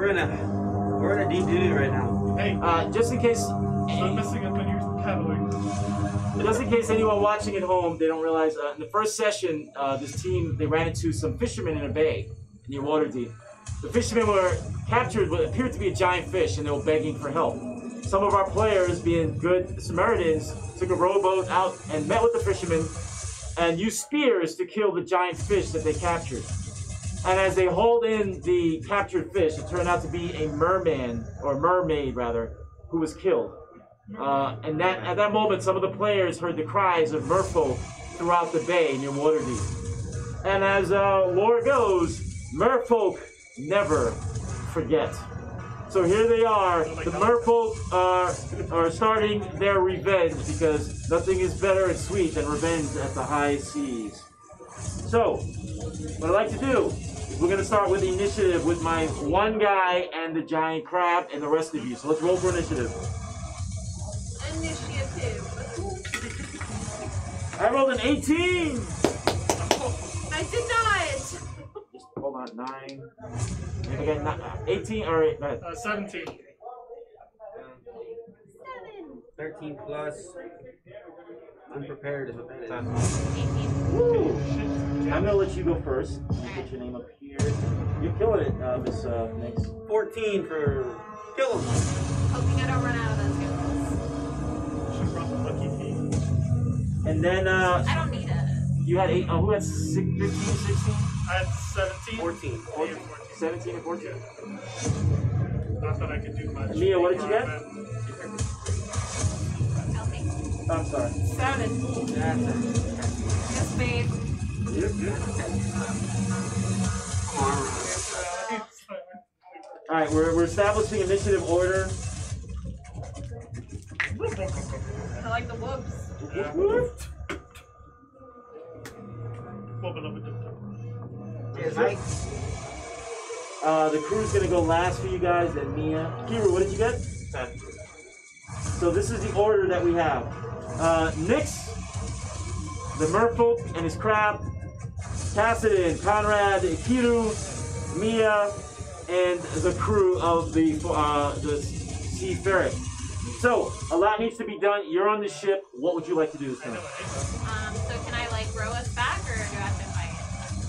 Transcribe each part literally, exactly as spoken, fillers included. We're in a we're in a deep doo-doo right now. Hey. Uh, just in case. I'm messing up on your paddling. Just in case anyone watching at home, they don't realize, uh, in the first session, uh, this team, they ran into some fishermen in a bay near Waterdeep. The fishermen were captured what appeared to be a giant fish, and they were begging for help. Some of our players, being good Samaritans, took a rowboat out and met with the fishermen and used spears to kill the giant fish that they captured. And as they hauled in the captured fish, it turned out to be a merman, or mermaid rather, who was killed. Uh, and that, at that moment, some of the players heard the cries of merfolk throughout the bay near Waterdeep. And as uh, lore goes, merfolk never forget. So here they are. Oh the God. merfolk uh, are starting their revenge, because nothing is better and sweet than revenge at the high seas. So, what I'd like to do is we're going to start with the initiative with my one guy and the giant crab and the rest of you. So let's roll for initiative. I rolled an eighteen! I did not! Just hold on, nine. I got nine, eighteen, all right, nine. Uh, seventeen. Um, Seven. thirteen plus. Unprepared is what that is. eighteen. Woo! I'm gonna let you go first. Get your name up here. You're killing it, uh, Miss uh, Nix. fourteen for kill him. Hoping I don't run out of those guys. And then, uh... I don't need a... You had eight... Oh, who had six, fifteen, sixteen? I had seventeen. fourteen. fourteen. seventeen and fourteen? Yeah. Not that I could do much. Mia, what did you get? Nothing. I'm sorry. Seven. Yes, babe. Yep, yep. Alright, we're, we're establishing initiative order. I like the whoops. Yeah. What? Uh, the crew's gonna go last for you guys, then Mia. Kiru, what did you get? ten. So this is the order that we have. Uh, Nix, the merfolk and his crab, Cassidy, Conrad, Kiru, Mia, and the crew of the, uh, the Sea Ferret. So, a lot needs to be done. You're on the ship. What would you like to do this time? Um, so can I, like, row us back, or do I have to fight?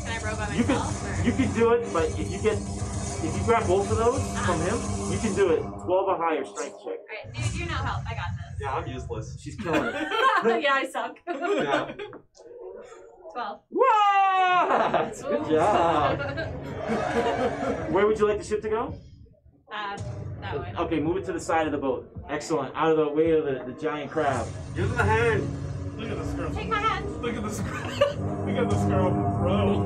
Can I row by myself? You can, or? You can do it, but if you get, if you grab both of those uh-huh. from him, you can do it. twelve or higher strength check. All right, dude, you're no help. I got this. Yeah, I'm useless. She's killing it. Yeah, I suck. Yeah. twelve. What? Good job. Where would you like the ship to go? Uh, that way. Okay, move it to the side of the boat. Excellent. Out of the way of the, the giant crab. Give him a hand. Look at this girl. Take my hand. Look at this girl. Look at this girl, bro.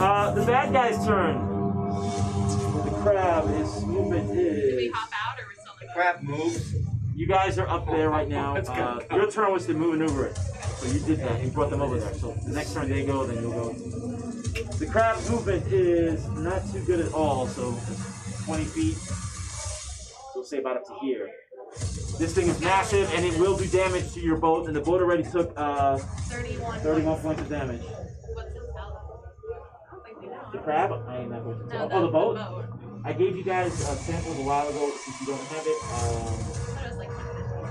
Uh, the bad guy's turn. The crab is movement is. Do we hop out or we're still in the boat? The crab moves. You guys are up there right now. Uh, your turn was to move and over it. So you did that. You brought them over there. So the next turn they go, then you'll go. The crab's movement is not too good at all. So. twenty feet, we'll say about up to here. This thing is massive and it will do damage to your boat, and the boat already took uh, thirty-one points of damage. What's this hell? I don't think we know. The crab? I ain't that much. No, oh, the boat? the boat? I gave you guys a sample a while ago since you don't have it. Um, like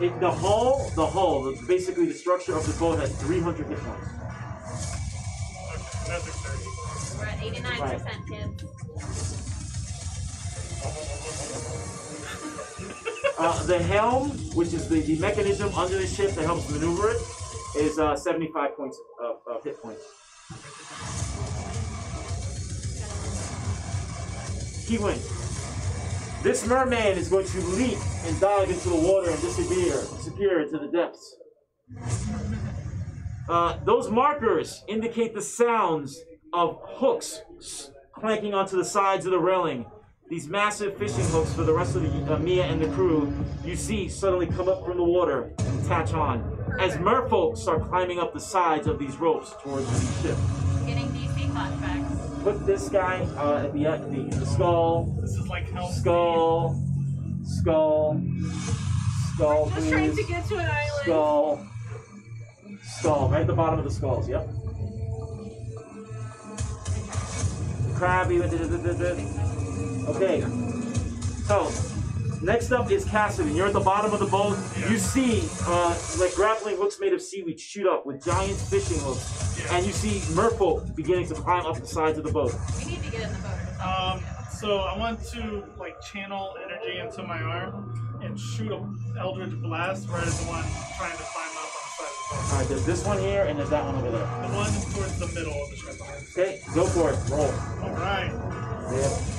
it the hull, the hull, basically the structure of the boat has three hundred hit points. We're at eighty-nine percent, right. Kids. Uh, the helm, which is the, the mechanism under the ship that helps maneuver it, is uh, seventy-five points of uh, uh, hit points. He wins. This merman is going to leap and dive into the water and disappear, disappear into the depths. Uh, those markers indicate the sounds of hooks clanking onto the sides of the railing. These massive fishing hooks for the rest of the, uh, Mia and the crew, you see suddenly come up from the water and attach on. As merfolk start climbing up the sides of these ropes towards the ship. Getting D C flashbacks. Put this guy uh, at the, uh, the the skull. This is like hell. Skull, skull, skull. We're just trying to get to an island. Skull, skull. Right at the bottom of the skulls. Yep. Crabby. Okay. So, next up is Cassidy. You're at the bottom of the boat. Yeah. You see, uh, like grappling hooks made of seaweed shoot up with giant fishing hooks, yeah. and you see merfolk beginning to climb up the sides of the boat. We need to get in the boat. Um, so I want to like channel energy into my arm and shoot an eldritch blast right at the one trying to climb up on the side of the boat. All right, there's this one here and there's that one over there. The one towards the middle of the ship. Okay, go for it. Roll. All right. Yeah.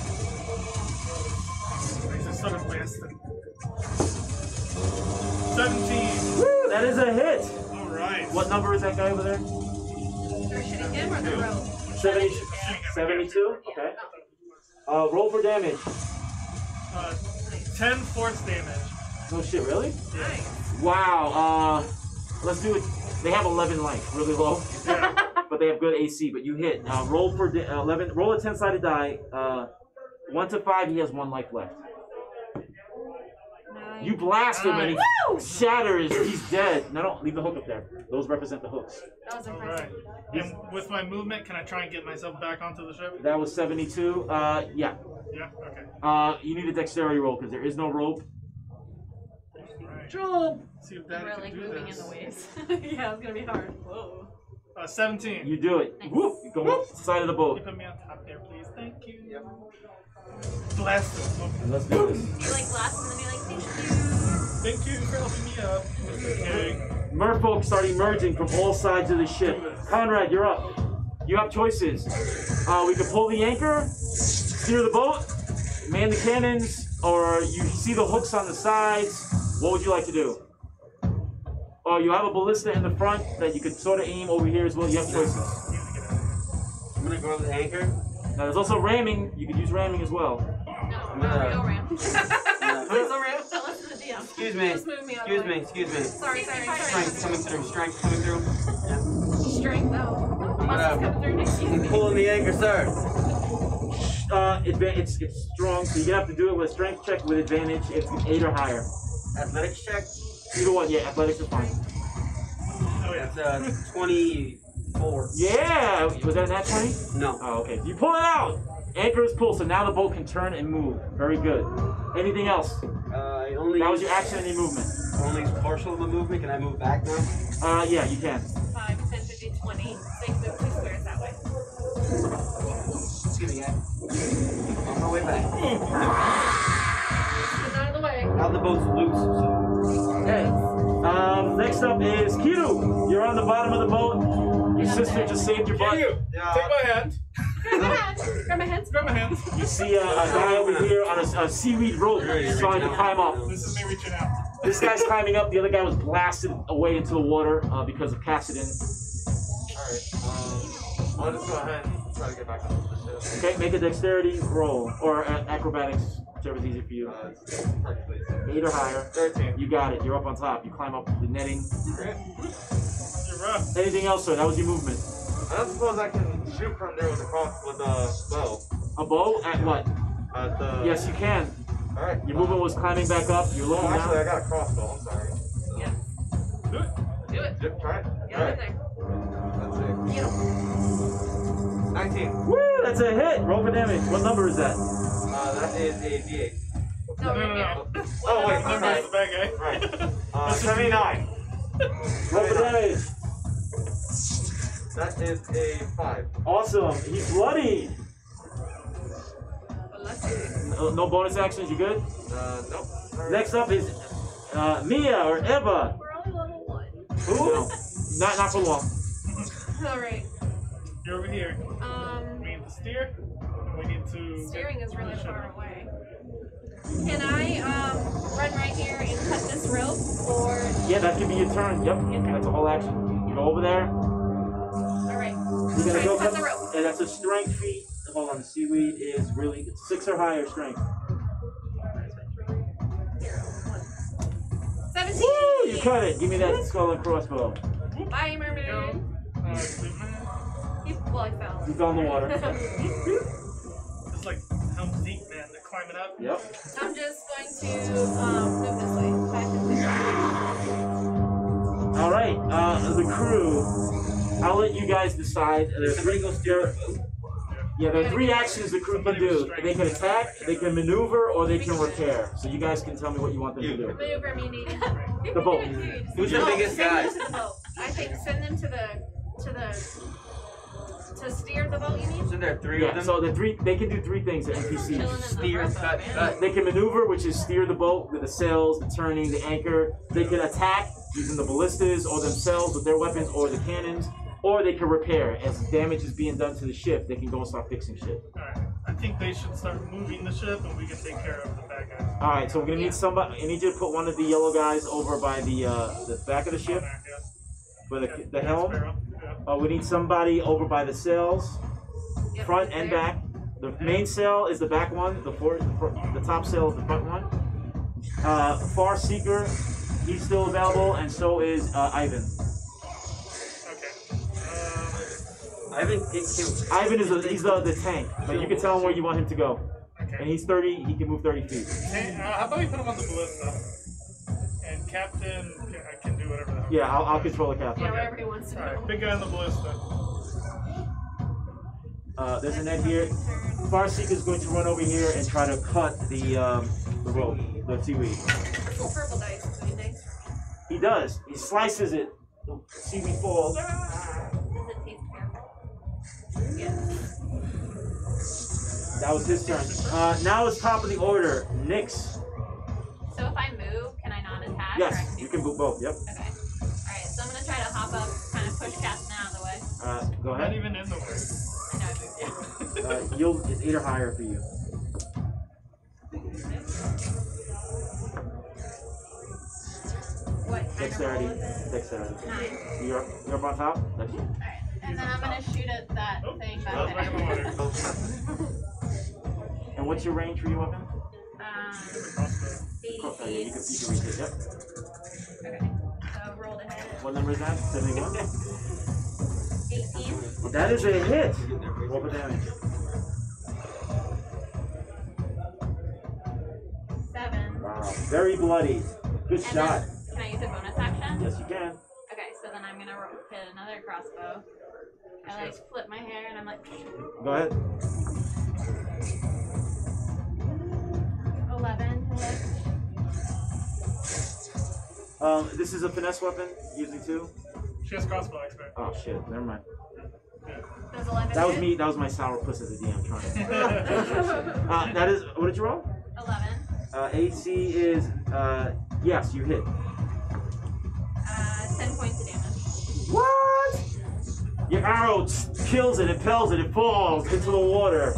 seventeen. Woo! That is a hit! Alright. What number is that guy over there? You're shooting him or the roll? seventy-two? Okay. Uh, roll for damage. Uh, ten force damage. No shit, really? Nice. Wow. Uh, let's do it. They have eleven life, really low. Yeah. But they have good A C, but you hit. Uh, roll for eleven. Roll a ten-sided die. Uh, one to five, he has one life left. You blast him and he shatters. He's dead. No, don't leave the hook up there. Those represent the hooks. That was impressive. Right. And with my movement, can I try and get myself back onto the ship? That was seventy-two. Uh, yeah. Yeah. Okay. Uh, you need a dexterity roll because there is no rope. Right. Job. See if that can do this. We're like moving in the waves. Yeah, it's gonna be hard. Whoa. Uh, seventeen. You do it. Nice. Whoop! You go up the side of the boat. You put me on top there, please. Thank you. Yep. Blast him. Okay. Let's do this. You like blast him and be like, thank you. Thank you for helping me up. Okay. Merfolk start emerging from all sides of the ship. Conrad, you're up. You have choices. Uh, we can pull the anchor, steer the boat, man the cannons, or you see the hooks on the sides. What would you like to do? Oh, you have a ballista in the front that you could sort of aim over here as well. You have choices. I'm gonna go with the anchor. Now there's also ramming. You could use ramming as well. No, I'm gonna no ram. There's no ram. Don't listen to the D M. Excuse me. Just move me out excuse me. Excuse me. Sorry, sorry. Strength coming through. Strength coming through. Yeah. Strength though. I'm gonna coming through next year. I'm pulling the anchor, sir. Uh, it's it's strong, so you have to do it with a strength check with advantage if it's eight or higher. Athletics check. Either one, yeah, athletics is fine. Oh, yeah. It's uh, twenty-four. Yeah! Was that an at twenty? No. Oh, okay. You pull it out! Anchor is pulled, so now the boat can turn and move. Very good. Anything else? Uh, only that was your action and your movement. Only partial of the movement. Can I move back now? Uh, yeah, you can. five, ten, fifteen, twenty. Make the two squares that way. Excuse me, guys. I'm on my way back. Get out of the way. Now the boat's loose, so... Okay. Um, next up is Kiru. You're on the bottom of the boat. Your sister just saved your butt. Kiru, yeah. Take my hand. Grab my hand. Grab my hand. Grab my hand. You see a, a guy over here on a, a seaweed rope trying to climb up. This is me reaching out. This guy's climbing up. The other guy was blasted away into the water uh, because of Cassidon. Alright. Um, I'll just go ahead and try to get back onto the ship. Okay, make a dexterity roll or uh, acrobatics. Whichever's easy for you. Uh, Eight or higher. thirteen. You got it. You're up on top. You climb up the netting. Great. You're up. Anything else, sir? That was your movement. I don't suppose I can shoot from there with a cross with a bow. A bow? At what? At the... Yes, you can. All right. Your movement was climbing back up. You're low now. Actually, I got a crossbow. I'm sorry. So... Yeah. Do it. Do it. Do it. Try it. Get right. There. That's it. Yeah. nineteen. Woo! That's a hit. Roll for damage. What number is that? Uh, that is a D eight. No, no, no, no. Oh, wait, I'm sorry. Right. Right. Uh, seventy-nine. Roll for damage. That is a five. Awesome. He's bloody. No, no bonus actions. You good? Uh, nope. Sorry. Next up is uh, Mia or Eva. We're only level one. Who? No. not, not for long. All right. You're over here. Um. We need to steer. We need to... Steering is really far away. Can I um, run right here and cut this rope, or... Yeah, that could be your turn. Yep, okay. That's a whole action. You go over there. All right. You're going to go cut the rope. And that's a strength feat. Hold on, the seaweed is really... It's six or higher strength. seventeen! Woo! You cut it. Give me that skull and crossbow. Bye, mermaid. Uh, he, well, I fell. You fell in the water. Like Helm's Deep, man. They're climbing up. Yep. I'm just going to um, move this way. All right. Uh, the crew. I'll let you guys decide. There's three. Go steer. Yeah, there are three actions the crew can do. They can attack, they can maneuver, or they can repair. So you guys can tell me what you want them to do. Maneuver meaning the boat. Who's the biggest guy? I think send them to the to the to steer the boat. You mean? So there are three. Yeah. So the three they can do three things at N P Cs. Steer, cut, cut. They can maneuver, which is steer the boat with the sails, the turning, the anchor. They can attack using the ballistas or themselves with their weapons or the cannons. Or they can repair. As damage is being done to the ship, they can go and start fixing shit. Alright, I think they should start moving the ship and we can take care of the bad guys. Alright, so we're gonna need somebody. I need you to put one of the yellow guys over by the uh, the back of the ship. For the, yeah, the helm. Uh, we need somebody over by the sails, yep, front and back. The main sail is the back one, the, fore, the, front, the top sail is the front one. Uh, Far Seeker, he's still available, and so is uh, Ivan. Ivan, it, it, Ivan is a, he's the, the tank, so you can tell him where you want him to go. Okay. And he's thirty, he can move thirty feet. Hey, uh, how about we put him on the ballista? And Captain can, I can do whatever the hell. Yeah, I'll, I'll control the captain. Yeah, whatever he wants to do. Alright, big guy on the ballista. Uh, there's a net here. Farseek is going to run over here and try to cut the, um, the rope, the seaweed. Purple dice, do you think? He does. He slices it. The seaweed falls. Yeah. That was his turn. Uh, now it's top of the order. Nyx. So if I move, can I not attack? Yes, you can move both. Yep. Okay. Alright, so I'm going to try to hop up, kind of push Captain out of the way. Uh, go ahead. Not even in the way. I know I moved, yeah. uh, you'll, it's eight or higher for you. What? Dexterity. Dexterity. Nine. You're, you're up on top? That's you. Alright. And then I'm going to shoot at that oh, thing back there. And what's your range for your weapon? Um, eighty feet. Yeah, you can, you can reach it, yep. Okay, so roll to hit. What number is that? seventy-one? eighteen. That is a hit! Roll the damage. seven. Wow, very bloody. Good and shot. Then, can I use a bonus action? Yes, you can. Okay, so then I'm going to hit another crossbow. I like flip my hair and I'm like. Go ahead. Eleven. Um, this is a finesse weapon, usually two. She has crossbow expert. Oh shit! Never mind. That was, that was me. That was my sourpuss as a D M trying to. uh, that is. What did you roll? Eleven. Uh, A C is. Uh, yes, you hit. Uh, ten points of damage. What? Your arrow kills it, impels it, it falls into the water.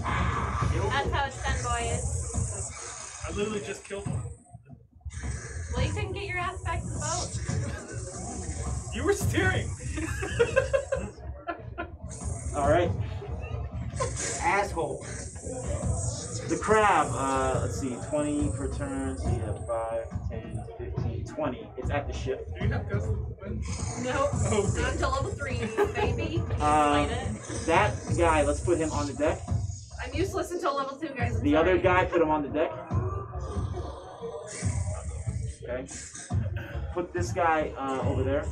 That's how it's done, boys. I literally just killed one. Well, you couldn't get your ass back to the boat. You were steering. All right. Asshole. The crab, uh, let's see, twenty per turn, so you have five, ten, fifteen, twenty. It's at the ship. Do you have ghost? No, oh, okay. Not to level three, baby. Uh, that guy, let's put him on the deck. I'm useless until level two, guys. I'm the sorry. Other guy, put him on the deck. Okay. Put this guy uh, over there.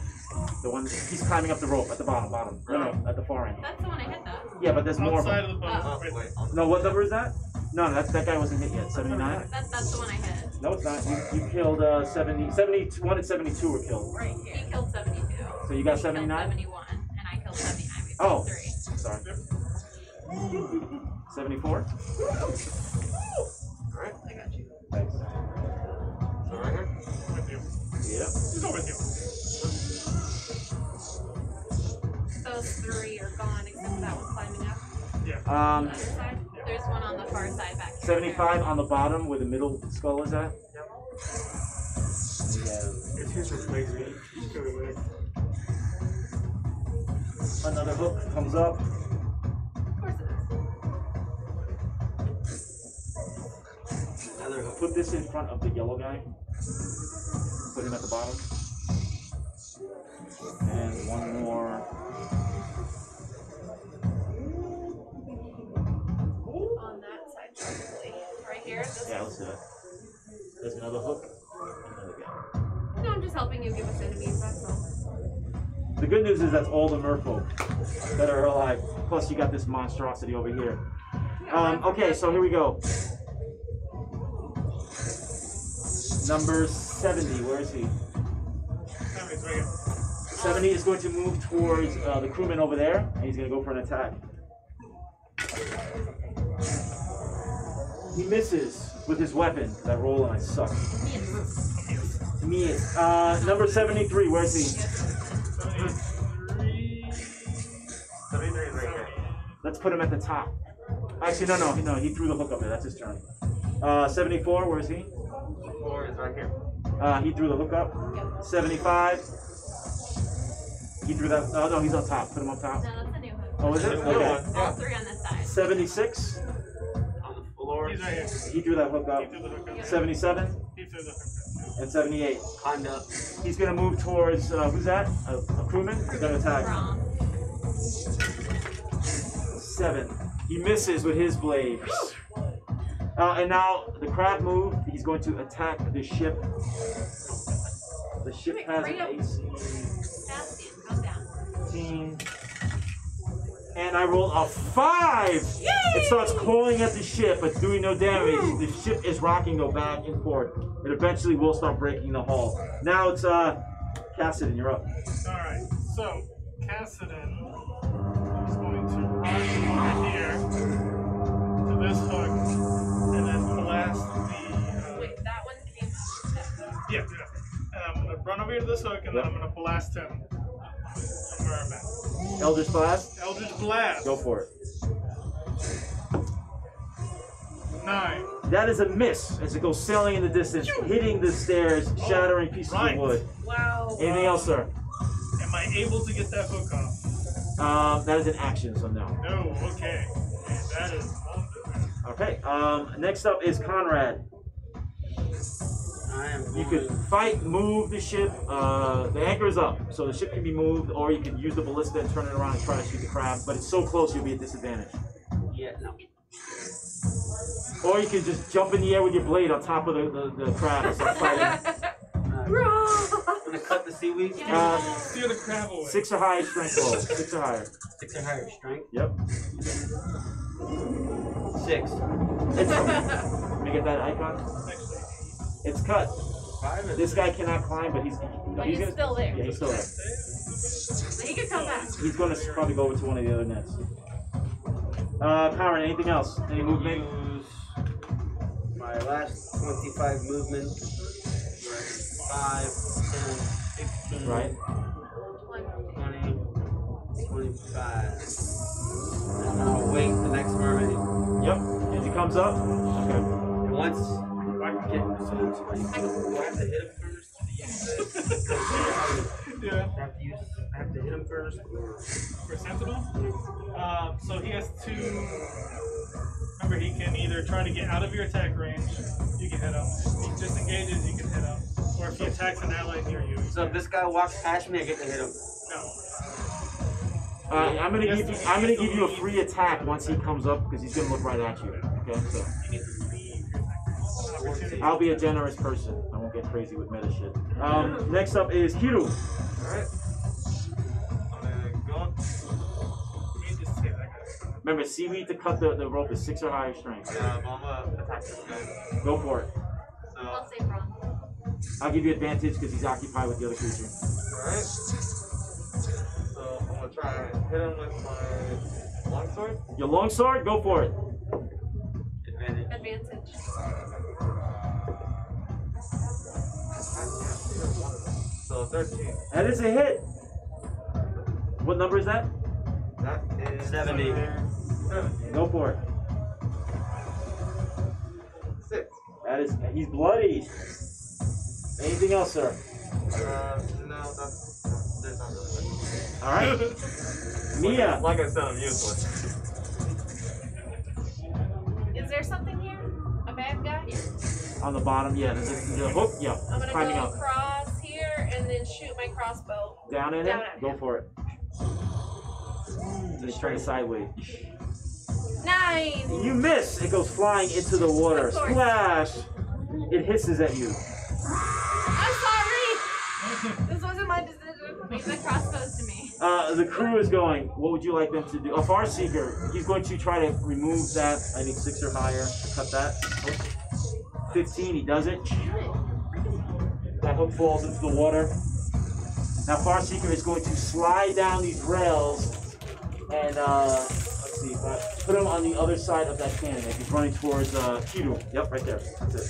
The one he's climbing up the rope at the bottom, bottom. No, right. no, at the far end. That's the one I hit though. Yeah, but there's outside more. Outside of the boat. Oh. No, what number is that? No, no, that that guy wasn't hit yet. seventy-nine. That's that's the one I hit. No, it's not. You, you killed uh, seventy, seventy-one and seventy-two were killed. Right here. He killed seventy-two. So you got seventy-nine. seventy-one, and I killed seventy-nine. We killed oh, three. Sorry. seventy-four. All right. I got you. Thanks. So right here. With you. Yeah. He's over with you. Those three are gone except that one climbing up. Yeah. Um. On the other side. There's one on the far side back here. seventy-five on the bottom where the middle skull is at. Yep. Yeah. It's here for amazing. Another hook comes up. Of course it is. Another hook. Put this in front of the yellow guy. Put him at the bottom. And one more. Yeah, let's do it. There's another hook. Another guy. No, I'm just helping you give us enemies, that's all. The good news is that's all the merfolk that are alive. Plus you got this monstrosity over here. Um, okay, so here we go. Number seventy, where is he? seventy is going to move towards uh, the crewman over there, and he's going to go for an attack. He misses with his weapon, because I roll and I suck. Me. Uh, number seventy-three, where is he? seventy-three. seventy-three is right here. Let's put him at the top. Actually, no, no, no, he threw the hook up there. That's his turn. Uh, seventy-four, where is he? seventy-four is right here. Uh, he threw the hook up. Yep. seventy-five. He threw that. Oh, no, he's on top. Put him on top. No, that's the new hook. Oh, is it? Okay. There's yeah. three on this side. seventy-six. On the floor. He's right here. He threw that hook up. He threw the hook up. seventy-seven. He threw the hook up. And seventy-eight. On up. He's going to move towards, uh, who's that? A, a crewman? He's going to attack. Wrong. seven. He misses with his blade. Uh, and now the crab move. He's going to attack the ship. The ship Wait, has an A C. And I roll a five! Yay! It starts clawing at the ship, but doing no damage. Ooh. The ship is rocking, go back and forth. It eventually will start breaking the hull. Now it's uh, Cassidan, you're up. Alright, so Cassidan is going to run over here to this hook and then blast the. Uh... Wait, that one came up. Yeah, yeah. And I'm going to run over here to this hook and yep. then I'm going to blast him. Eldritch Blast? Eldritch Blast. Go for it. Nine. That is a miss as it goes sailing in the distance, hitting the stairs, shattering pieces right. of wood. Wow. Anything wow. else, sir? Am I able to get that hook off? Um, that is an action, so no. No, okay. That is awesome. Okay, um, next up is Conrad. I am you could fight, move the ship. Uh, the anchor is up, so the ship can be moved, or you can use the ballista and turn it around and try to shoot the crab. But it's so close, you'll be at disadvantage. Yeah, no. Or you can just jump in the air with your blade on top of the, the, the crab and start fighting. I'm gonna cut the seaweed. Yeah. Uh, Steer the crab away. Six or higher strength roll. Six or higher. Six or higher strength. Yep. Six. It's, let me get that icon. Six. It's cut. This guy cannot climb, but he's no, he's, he's gonna, still there. Yeah, he's still there. He could come back. He's going to probably go over to one of the other nets. Uh, Karen, anything else? Any movement? My last twenty-five movement. Five, ten, fifteen. Right. twenty, twenty-five. And I'll wait the next mermaid. Yep. As he comes up. Okay. And once. Okay. Do I have to hit him first? Yeah. I have to use, I have to hit him first. For Sentinel? Um, so he has two. Remember, he can either try to get out of your attack range, you can hit him. If he disengages, you can hit him. Or if he attacks an ally near you. So if this guy walks past me, I get to hit him. No. Uh, I'm gonna give you, I'm gonna give you a free attack once he comes up because he's gonna look right at you. Okay. So. I'll be a generous person. I won't get crazy with meta shit. Um, next up is Kiru. Alright. I'm gonna go up. Let me just take that guy. Remember, seaweed to cut the, the rope is six or higher strength. Yeah, I'm gonna attack this guy. Go for it. So. I'll save Ron. I'll give you advantage because he's occupied with the other creature. Alright. So I'm gonna try and hit him with my longsword. Your longsword? Go for it. Advantage. Advantage. So thirteen. That is a hit. What number is that? That is seventy. seventy. Go for it. Six. That is. He's bloody. Anything else, sir? Uh, no, that's, that's not really good. All right. Mia. Like I said, I'm useless. Is there something here? A bad guy? On the bottom, yeah. There's a, there's a hook, yeah. I'm gonna climbing go up. Across here and then shoot my crossbow. Down at Down it? At go him. For it. Just try it sideways. Nine! You miss! It goes flying into the water. Splash! It hisses at you. I'm sorry! This wasn't my decision. Leave the crossbows to me. Uh, the crew is going, what would you like them to do? A Far Seeker, he's going to try to remove that. I need six or higher to cut that. fifteen, he does it. That hook falls into the water. Now Far Seeker is going to slide down these rails and uh, let's see, uh, put him on the other side of that cannon. He's running towards uh, Kiru. Yep, right there. That's it.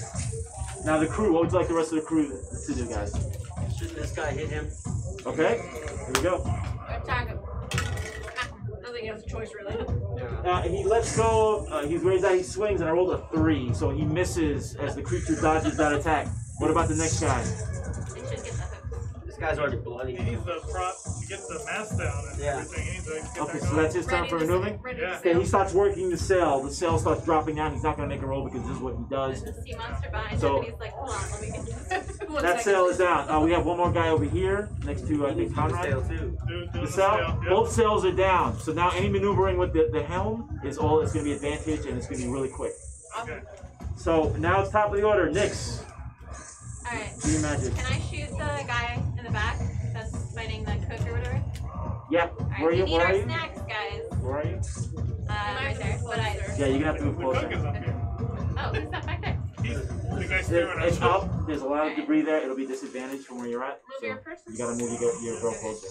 Now the crew, what would you like the rest of the crew to do, guys? Shouldn't this guy hit him? Okay, here we go. Attack him. I don't think he has a choice, really. Uh, he lets go, uh, he's raised out, he swings, and I rolled a three, so he misses as the creature dodges that attack. What about the next guy? This guy's already bloody. He needs the prop to get the mast down and yeah. everything. He needs to get okay, that so going. That's his time ready for maneuvering? Yeah. Okay, he starts working the sail. The sail starts dropping down. He's not going to make a roll because this is what he does. There's a sea monster behind so, him, and he's like, hold on, let me get you. That sail is down. Uh, we have one more guy over here next to, I think, Conrad. The sail, too. Do, do the sail? sail yep. Both sails are down. So now any maneuvering with the, the helm is all that's going to be advantage, and it's going to be really quick. Okay. So now it's top of the order. Nyx. All right. Do you imagine? Can I shoot the guy in the back that's fighting the cook or whatever? Yeah. All right. Where are you? We need our snacks, guys. Where are you? Uh, right there. What I? Yeah, you're gonna have to move closer. Oh, who's that back there? The guy's staring at us. It's up. There's a lot of debris there. It'll be disadvantaged from where you're at. Move your person. You gotta move your your girl closer.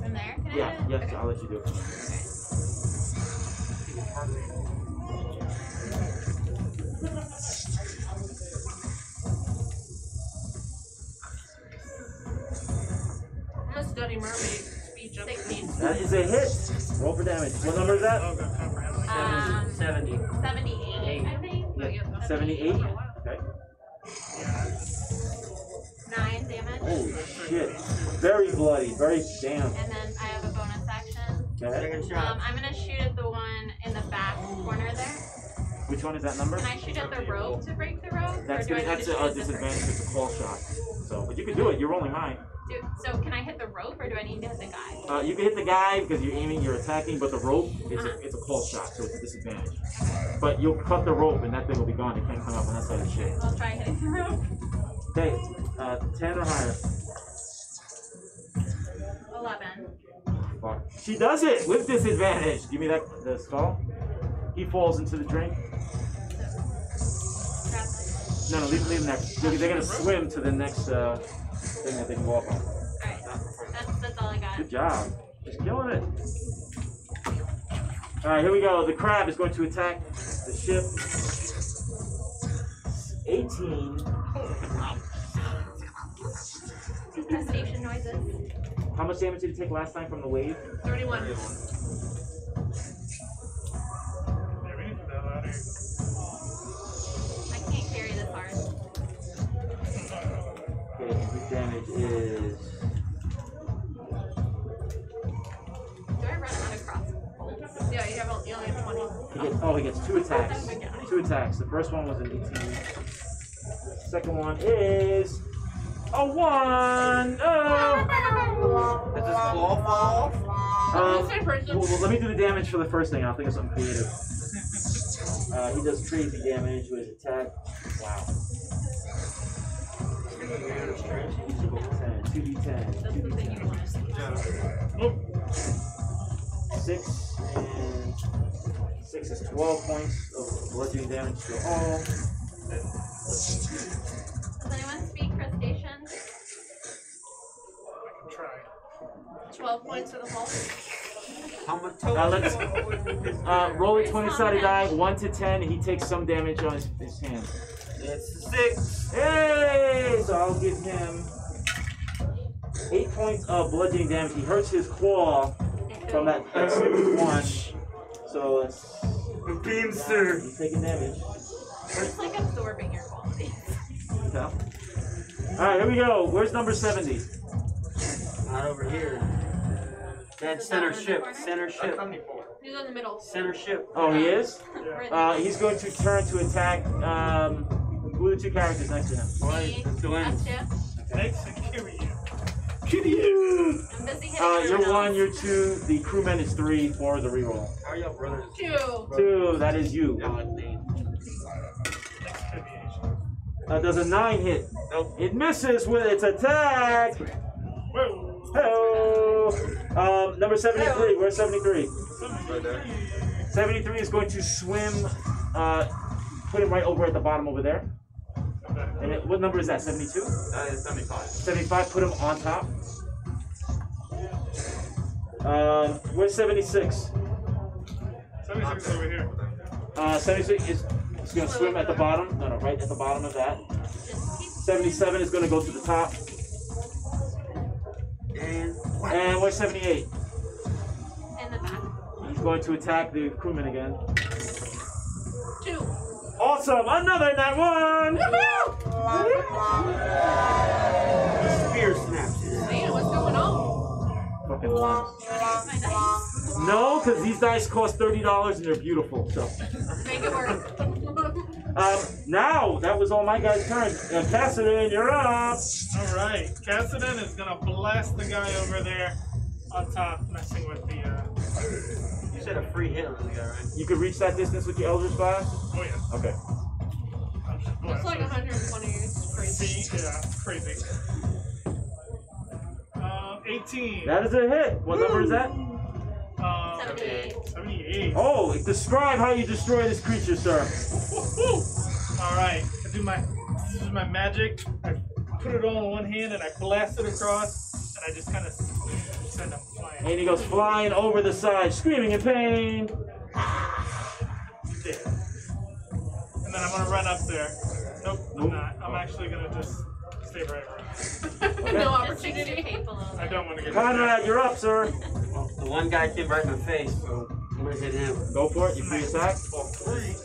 From there? Can I? Yeah. Yes. I'll let you do it. Okay. Almost Dirty Mermaid speech up. sixteen. That is a hit. Roll for damage. What number is that? Um, seventy. seventy-eight, I think. Yeah. seventy-eight? Okay. nine damage. Holy shit. Very bloody. Very damn. And then I have a bonus action. Okay. Um, I'm going to shoot at the one in the back corner there. Which one is that number? Can I shoot at the rope to break the rope? That's, or do gonna, I that's a, a disadvantage with the claw shot. So, but you can do it. You're rolling high. Do, so can I hit the rope, or do I need to hit the guy? Uh, you can hit the guy because you're aiming, you're attacking, but the rope, it's, uh -huh. a, it's a claw shot, so it's a disadvantage. Okay. But you'll cut the rope, and that thing will be gone. It can't come up on that side of the ship. I'll try hitting the rope. Okay, uh, ten or higher. eleven. Fuck. She does it with disadvantage. Give me that the skull. He falls into the drink. No, no, leave, leave them there. They're gonna swim to the next uh, thing that they can walk on. Alright, that's, that's all I got. Good job. Just killing it. Alright, here we go. The crab is going to attack the ship. eighteen. Crustacean noises. How much damage did it take last time from the wave? thirty-one. Damage is. Do I run out of crossbows? Yeah, you, have, you only have twenty. He gets, oh, he gets two attacks. Two attacks. The first one was an eighteen. The second one is a one. Oh. Does this claw fall off? Um, well, well, let me do the damage for the first thing. I'll think of something creative. Uh, he does crazy damage with his attack. Wow. two d ten, two d ten, six, and six is twelve points of bludgeoning damage to all. Does anyone speak crustacean? I can try. twelve points for the whole. Now let's uh, roll a twenty-sided die, one to ten, he takes some damage on his, his hand. It's six. Hey! So I'll give him eight points of bludgeoning damage. He hurts his claw from that excellent one. So let's. Beamster! He's taking damage. It's like absorbing your qualities. Yeah. Alright, here we go. Where's number seventy? Not over here. That's center ship. Center ship. He's on the middle. Center ship. Oh, he is? Uh, he's going to turn to attack. Um, who are the two characters next to him? Me, Astia. Next to Kiryu. Kiryu! I'm busy hitting uh, you're one, else. You're two, the crewman is three for the reroll. How are y'all brothers? Two. Two, that is you. Odd name. Uh, does a nine hit? Nope. It misses with its attack. Hello. Um, number seventy-three. Where's seventy-three? Right there. seventy-three is going to swim. Uh, put him right over at the bottom over there. And it, what number is that? seventy-two? That is seventy-five. seventy-five. Put him on top. Um, where's seventy-six? seventy-six is over here. Uh, seventy-six is. It's going to swim at the bottom. No, no, right at the bottom of that. seventy-seven is going to go to the top. And, and where's seventy-eight? In the back. He's going to attack the crewman again. Two. Awesome! Another nat one! Woohoo! Spear snaps. Man, what's going on? Fucking lost. No, because these dice cost thirty dollars and they're beautiful. So. Make it work. Um, now, that was all my guys' turn. Uh, Cassidy, you're up! Alright, Cassidy is gonna blast the guy over there on top, messing with the, uh... You said a free hit on the guy, right? You could reach that distance with your Eldritch Blast? Oh, yeah. Okay. It's like one hundred twenty, it's crazy. Yeah, crazy. Uh, eighteen. That is a hit! What Ooh. number is that? Um, seventy-eight. seventy-eight. Oh, describe how you destroy this creature, sir. Alright, I do my this is my magic. I put it all in one hand and I blast it across and I just kind of send him flying. And he goes flying over the side, screaming in pain. He's dead. And then I'm going to run up there. Nope, nope, I'm not. I'm actually going to just stay right around. Okay. No opportunity. I don't want to get Conrad, you're up, sir. Well, the one guy came right in the face, so I'm gonna hit him. Go for it. You free attack. Oh, free. This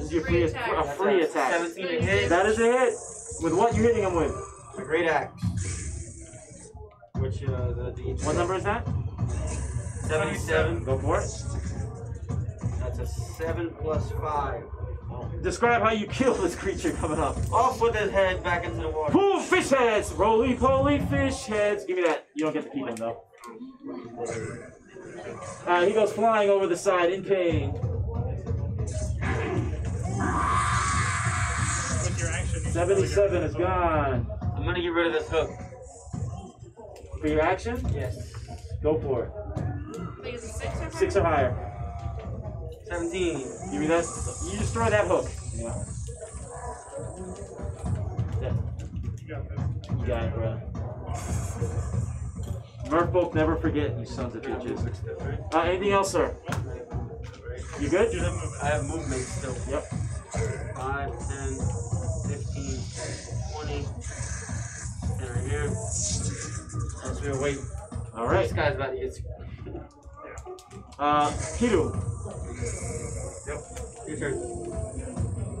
is your free, free attack. A free That's attack. seventeen to hit. That is a hit. With what you're hitting him with? A great axe. Which uh, the, the what number is that? seventy-seven. Go for it. That's a seven plus five. Oh. Describe how you kill this creature coming up. Off with his head, back into the water. Boom! Fish heads. Roly poly fish heads. Give me that. You don't get to keep them though. Uh, he goes flying over the side in pain. seventy-seven is gone. I'm gonna get rid of this hook. For your action? Yes. Go for it. Six or higher. seventeen. Give me that. You destroy that hook. Yeah. Yeah. You got it, bro. Merfolk never forget, you sons of bitches. Uh, anything else, sir? You good? I have movement still. Yep. five, ten, fifteen, twenty. And right here. As we wait. All right. This guy's about to get scared. Uh, Kiru. Yep. Your turn.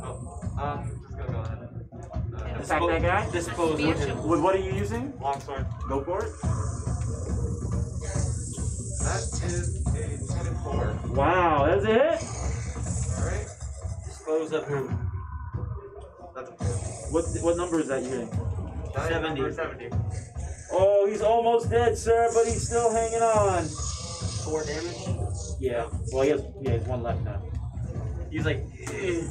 Oh. Uh, let's go, go ahead. Uh, Attack that guy? Dispose with, with what are you using? Longsword. Go for it. That is a twenty-four. Wow, that's it? Alright. Dispose of him. That's a what, what number is that you hitting? seventy. seventy. Oh, he's almost dead, sir, but he's still hanging on. Four damage? Yeah. Well, he has, yeah, he has one left now. He's like... Eh.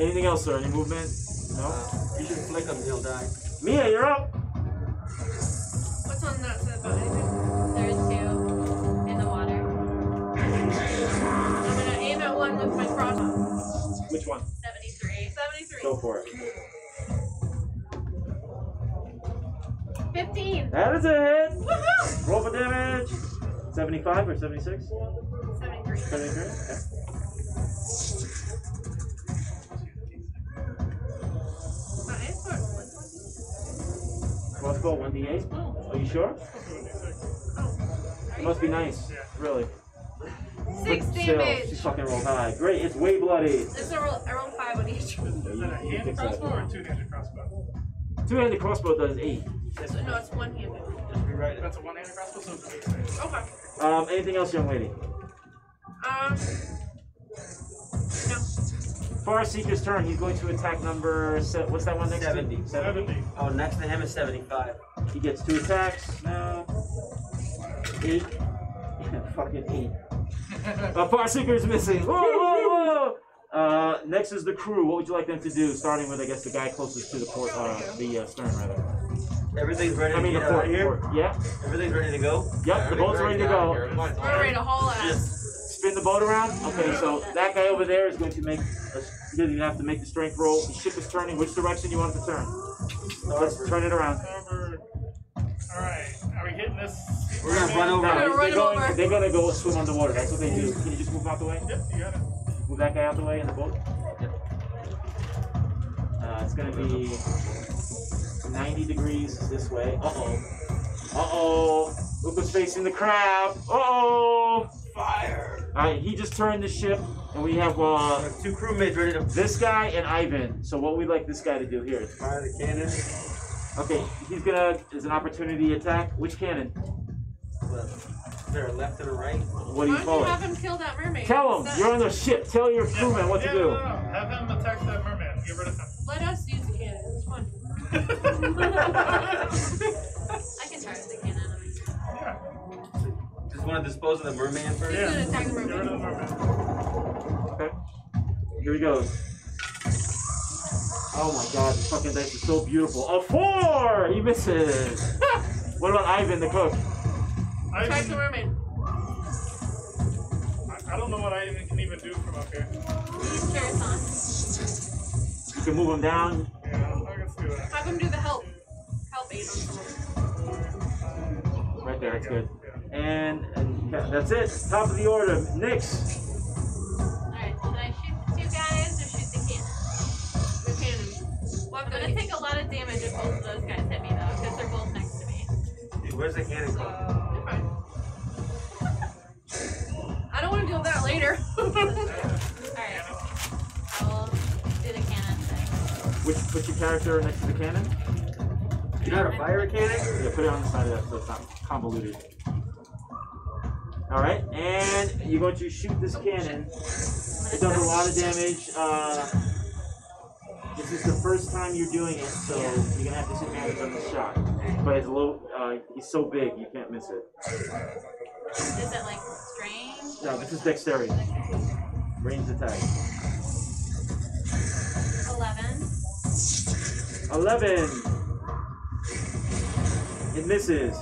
Anything else, sir? Any movement? No? Uh, you should flick him, he'll die. Mia, you're up! What's on that side about anything? There's two. One with my crossbow. Which one? seventy-three. seventy-three. Go for it. fifteen. That is a hit. Woohoo! Roll for damage. seventy-five or seventy-six? seventy-three. seventy-three? Okay. Crossbow one d eight? Oh. Are you sure? Oh. It must be nice. Yeah. Really. Six damage. She fucking rolled high. Great, it's way bloody. This is a roll, I rolled five on each. Is that a hand crossbow or a two-handed crossbow? Two-handed crossbow does eight. So, no, it's one-handed. Just rewrite it. That's a one-handed crossbow, so it's eight. Okay. Um, anything else, young lady? Um, no. Farseeker's turn. He's going to attack number. Se what's that one next? Seventy. Seventy. Seventy. Oh, next to him is seventy-five. He gets two attacks now. Eight. Fucking eight. A Farseeker's missing. Whoa, whoa, whoa. Uh, next is the crew. What would you like them to do? Starting with, I guess, the guy closest to the port, uh, the uh, stern, rather. Everything's ready. I mean, to the port here. Port. Yeah. Everything's ready to go. Yep, yeah, the boat's ready, ready to go. We're ready to haul ass. Spin the boat around. Okay, so that guy over there is going to make. A, he's going to have to make the strength roll. The ship is turning. Which direction do you want it to turn? So let's turn it around. All right, are we hitting this? We're gonna run over. They're, run going, over. They're gonna go swim underwater. That's what they do. Can you just move out the way? Yep, you got it. Move that guy out the way in the boat. Yep. Uh, it's gonna be ninety degrees this way. Uh oh. Uh oh. Look who's facing the crab. Uh oh. Fire. All right, he just turned the ship, and we have uh we have two crewmates ready to. This guy and Ivan. So what we like this guy to do here is fire the cannon. Okay, he's gonna. There's an opportunity attack. Which cannon? Left. Is there a left and a right? What do you call it? Have him kill that mermaid. Tell him. That you're on the ship. Tell your crewman what yeah, to do. No, no. Have him attack that mermaid. Get rid of him. Let us use the cannon. It's fun. I can charge the cannon. Yeah. Just want to dispose of the mermaid first. Yeah. He's gonna attack the mermaid. Get rid of the mermaid. Okay. Here he goes. Oh my god, this fucking dice is so beautiful. A four! He misses! What about Ivan, the cook? Ivan. Attack the mermaid. I, I don't know what Ivan can even do from up here. He's carrots on. You can move him down. Yeah, I can see that. Have him do the help. Help Ivan. Right there, that's good. Yeah. And, and yeah, that's it. Top of the order, Nyx. Alright, so did I shoot the two guys or shoot the cannon? Well, I'm going to take a lot of damage if both of those guys hit me, though, because they're both next to me. Dude, where's the cannon going? So... I don't want to deal with that later. Alright. I'll do the cannon thing. Which, put your character next to the cannon? You know how to fire a cannon? Yeah, put it on the side of that so it's not convoluted. Alright, and you're going to shoot this cannon. It does a lot of damage. Uh... This is the first time you're doing it, so yeah. You're gonna have disadvantage on the shot. But it's low. Uh, he's so big, you can't miss it. Is it like strange? No, this is dexterity. Range attack. Eleven. Eleven. It misses.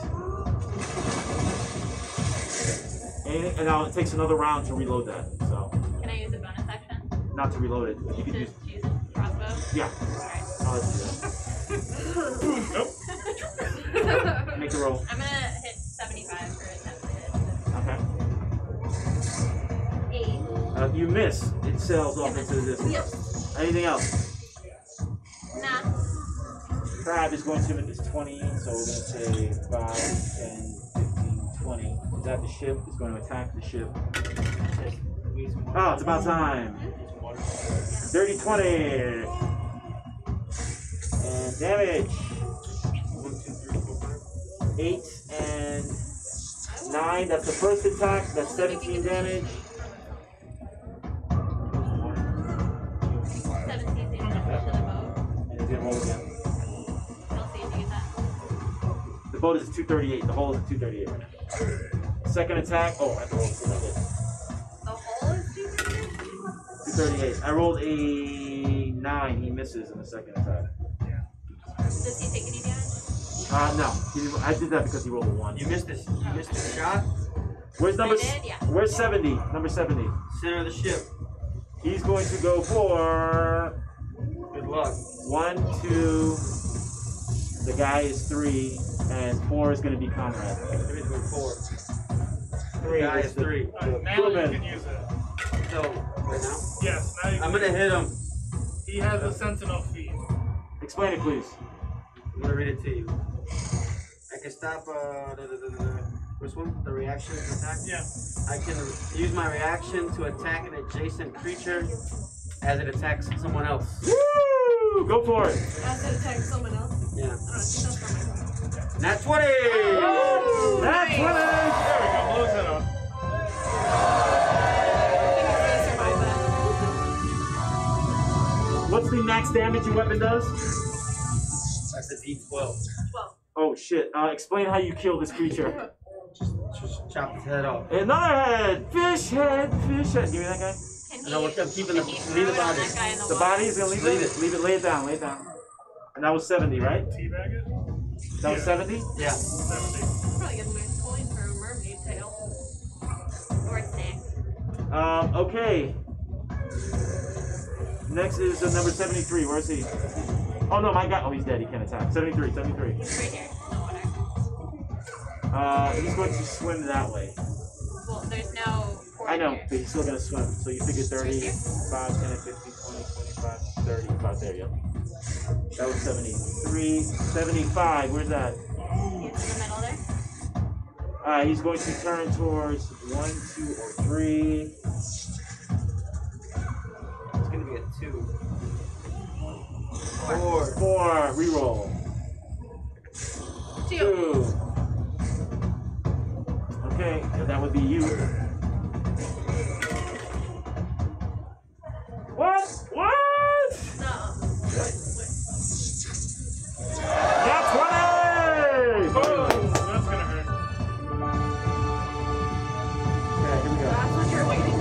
And, and now it takes another round to reload that. So. Can I use a bonus action? Not to reload it. You can use. Yeah. Alright. I'll let you do that. Nope. Make a roll. I'm gonna hit seventy-five for an attempt to hit. Okay. Eight. Uh, you miss. It sails off into the distance. Yes. Anything else? Nah. Crab is going to hit is twenty, so we're going to say five, ten, fifteen, twenty. Is that the ship? It's going to attack the ship. Oh, it's about time. Dirty twenty. And damage. Eight and nine. That's the first attack. That's seventeen damage. Seventeen damage. And it's gonna roll again. The boat is two thirty-eight. The hull is two thirty-eight right now. Second attack. Oh, I have to roll this. The hull is two thirty-eight. two thirty-eight. I rolled a nine. He misses in the second attack. Does he take any damage? Uh, no. I did that because he rolled a one. You missed this. You missed the shot. Where's number? I did, yeah. Where's seventy? Number seventy. Center of the ship. He's going to go for. Good luck. One, two. The guy is three, and four is going to be Conrad. Three, two, four. Three. The guy is three. The, the uh, now you can use it. So right now? Yes. Now you can I'm going to hit him. He has a sentinel feed. Explain it, please. I'm going to read it to you. I can stop, uh, the, the, the, the first one, the reaction to attack. Yeah. I can use my reaction to attack an adjacent creature as it attacks someone else. Woo! Go for it. As it attacks someone else? Yeah. I don't know, that's from my... Nat twenty! Oh, Nat twenty! Nice. There we go, close it up. What's the max damage your weapon does? D twelve. twelve. Oh shit, uh, explain how you kill this creature. Just, just chop his head off. Another head! Fish head! Fish head! Give me that guy. Can And I was keeping the, leave the body. The, the body is going to leave it. Leave it, lay it down, lay it down. And that was seventy, right? Teabag it? That yeah. was seventy? Yeah. seventy. Probably get a nice coin for a mermaid tail. Or a snack. Um, okay. Next is the number seventy-three. Where's he? Oh no, my guy. Oh, he's dead. He can't attack. seventy-three, seventy-three. He's right here. No water. Uh, he's going to swim that way. Well, there's no port I know, here. But he's still going to swim. So you figure thirty, five, ten, fifteen, twenty, twenty-five, thirty. About there, yep. That was seventy-three, seventy-five. Where's that? He's in the middle there. Uh, he's going to turn towards one, two, or three. Two. Four. Four. Reroll. Two. Two. Okay, so that would be you. What? What? No. That's one. Oh, that's gonna hurt. Okay, here we go. That's what you're waiting for.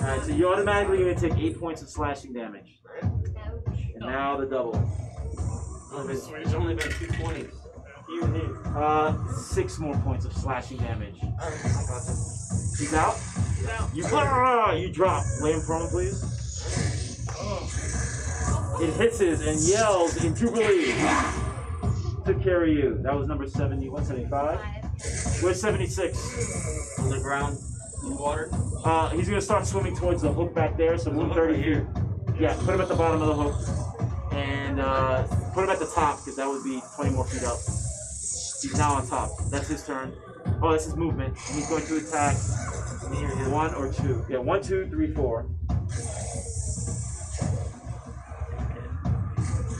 Alright, so you automatically you're gonna take eight points of slashing damage. And now the double. Oh, it's only been two twenties. You need uh six more points of slashing damage. He's out? He's out. You ah, you drop. Lay him prone, please. It hits his and yells in jubilee to carry you. That was number seventy one seventy five. Where's seventy-six? On the ground. In water. Uh, he's gonna start swimming towards the hook back there. So move thirty here. Yeah, put him at the bottom of the hook, and uh, put him at the top because that would be twenty more feet up. He's now on top. That's his turn. Oh, that's his movement. And he's going to attack one or two. Yeah, one, two, three, four.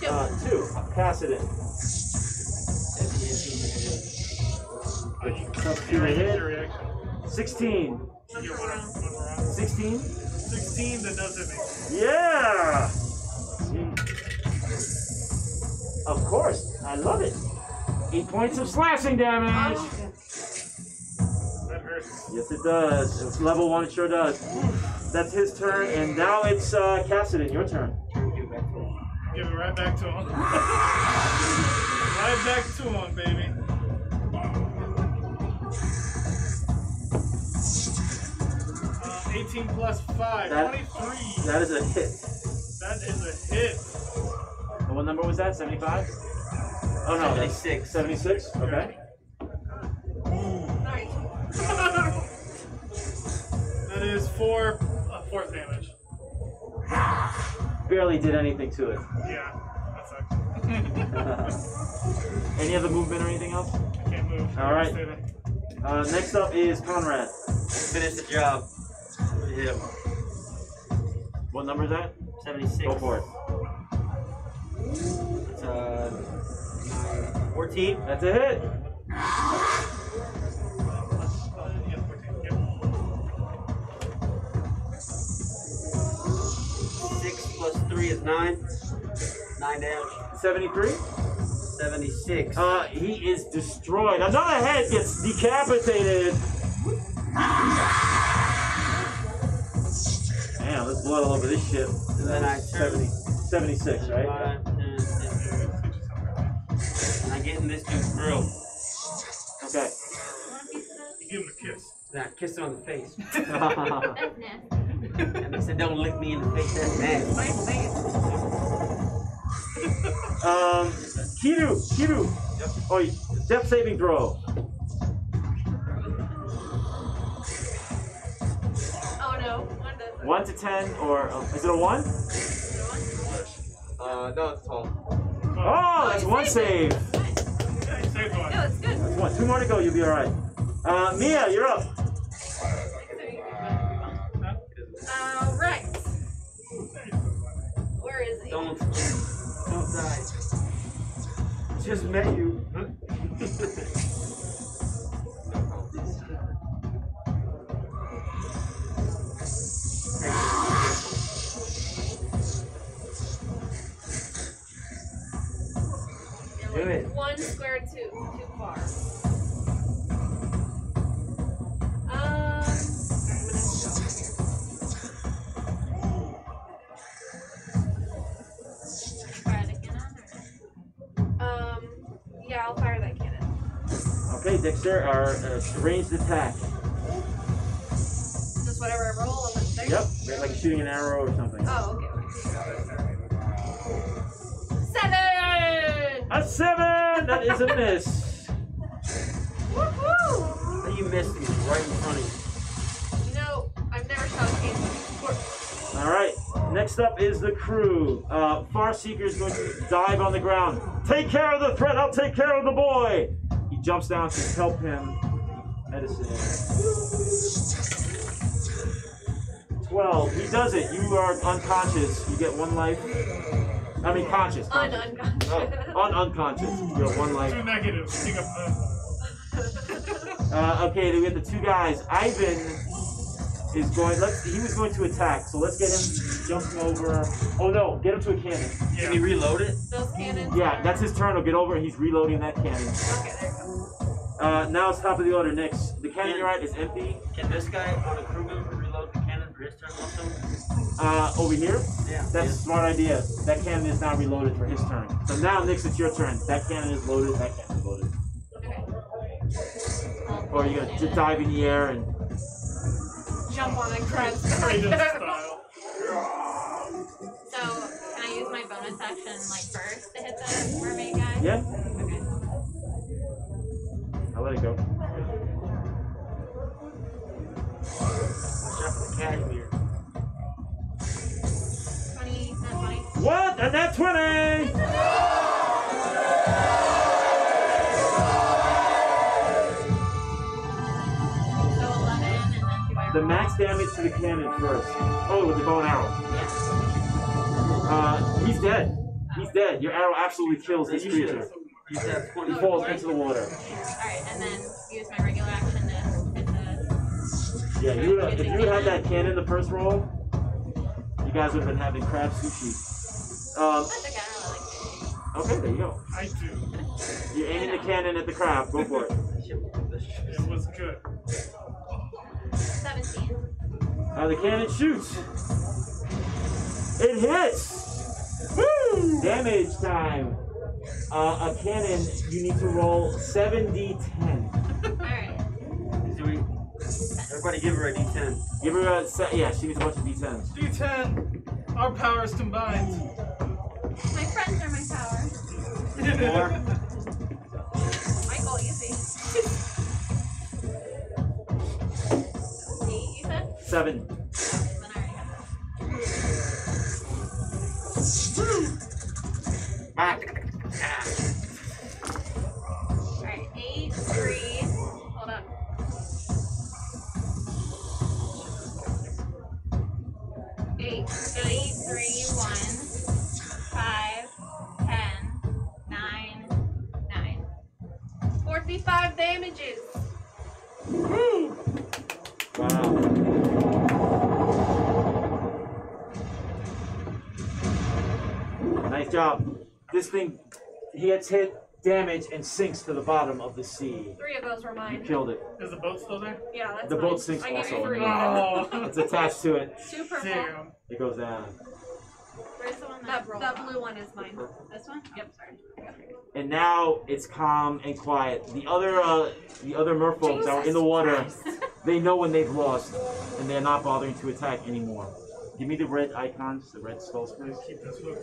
Uh, two. Pass it in. sixteen. sixteen? sixteen, that doesn't make sense. Yeah! Of course, I love it. Eight points of slashing damage. That hurts. Yes, it does. It's level one, it sure does. That's his turn, and now it's uh, Cassidy, your turn. Give it right back to him. Right back to him, baby. eighteen plus five, that, twenty-three. That is a hit. That is a hit. And what number was that? seventy-five? Oh no, seventy-six. seventy-six? Okay. Nice. That is four, uh, four damage. Barely did anything to it. Yeah, that sucks. Any other movement or anything else? I can't move. Alright. Uh, next up is Conrad. Finish the job. Yeah. What number is that? seventy-six. Go for it. It's uh, fourteen. That's a hit. six plus three is nine. nine damage. seventy-three? seventy-six. Uh, he is destroyed. Another head gets decapitated. Damn, let's blow it all over this ship. And then I turn. seventy, seventy-six, right? Five, ten, ten, and I get in this dude's grill. Okay. Give him a kiss. And I kissed him on the face. That's nasty. And they said, don't lick me in the face, that's nasty. My face. um, Kiru, Kiru. Yep. Oh, death saving throw. One to ten, or uh, is it a one? Uh, no, it's twelve. Oh, that's one save. Yeah, you saved one. No, it's good. That's one. Two more to go. You'll be all right. Uh, Mia, you're up. All right. Where is he? Don't, don't die. Just met you. One square two, too far. Yeah, I'll fire that cannon. Okay, Dexter, our uh, ranged attack. Just whatever I roll on the thing? Yep, like shooting an arrow or something. Oh, okay. Seven! A seven! That is a miss. Woohoo! That you missed is right in front of you. You know, I've never shot a game before. Alright, next up is the crew. Uh, Farseeker is going to dive on the ground. Take care of the threat, I'll take care of the boy! He jumps down to help him. Medicine. twelve. He does it. You are unconscious. You get one life. I mean, conscious. Un-unconscious. Oh, un-unconscious. You get one life. Too negative. Pick up the... uh, okay, then we have the two guys. Ivan... is going, let's, he was going to attack, so let's get him jumping over. Oh no, get him to a cannon. Yeah. Can he reload it? Those cannons. Yeah, are... that's his turn. He'll get over and he's reloading that cannon. Okay, there it goes. Uh, now it's top of the order. Next, the cannon, can, you're right, is empty. Can this guy or the crew member reload the cannon for his turn also? Uh, over here? Yeah. That's yeah. a smart idea. That cannon is now reloaded for his turn. So now, Nix, it's your turn. That cannon is loaded, that cannon is loaded. Okay. Or you're going to dive in the air and jump on and cry. So can I use my bonus action like first to hit the mermaid guy? Yeah. Okay. I'll let it go. Watch out for the cat here. Twenty, not twenty. What? And that's twenty! That's the max damage to the cannon first. Oh, with the bow and arrow. Yes. Uh, he's dead. He's dead. Your arrow absolutely kills this creature. He's dead. He falls into the water. Alright, and then use my regular action to hit the... Yeah, you would, if you had that cannon the first roll, you guys would have been having crab sushi. Um, That's okay, I don't really like sushi. Okay, there you go. I do. You're aiming the cannon at the crab. Go for it. It was good. seventeen. Uh, the cannon shoots. It hits. Woo! Damage time. Uh, a cannon, you need to roll seven d ten. Alright. Doing... Everybody give her a d ten. Give her a set. Yeah, she needs a bunch of d tens. d ten. Our powers combined. My friends are my power. My goal, you see. Seven. Alright, eight, three. Hold up. Eight, eight, three, one, five, ten, nine, nine. Forty-five damages. Woo! Wow. Nice job. This thing, he gets hit, damage, and sinks to the bottom of the sea. Three of those were mine. You killed it. Is the boat still there? Yeah, that's the mine. Boat sinks I also. Three. Oh. It's attached to it. Two purple. Damn. It goes down. Where's the one that rolled? That blue one is mine. This one? Yep. Sorry. And now it's calm and quiet. The other, uh, the other merfolk that are in the water, they know when they've lost, and they're not bothering to attack anymore. Give me the red icons, the red skulls, please. Keep this look.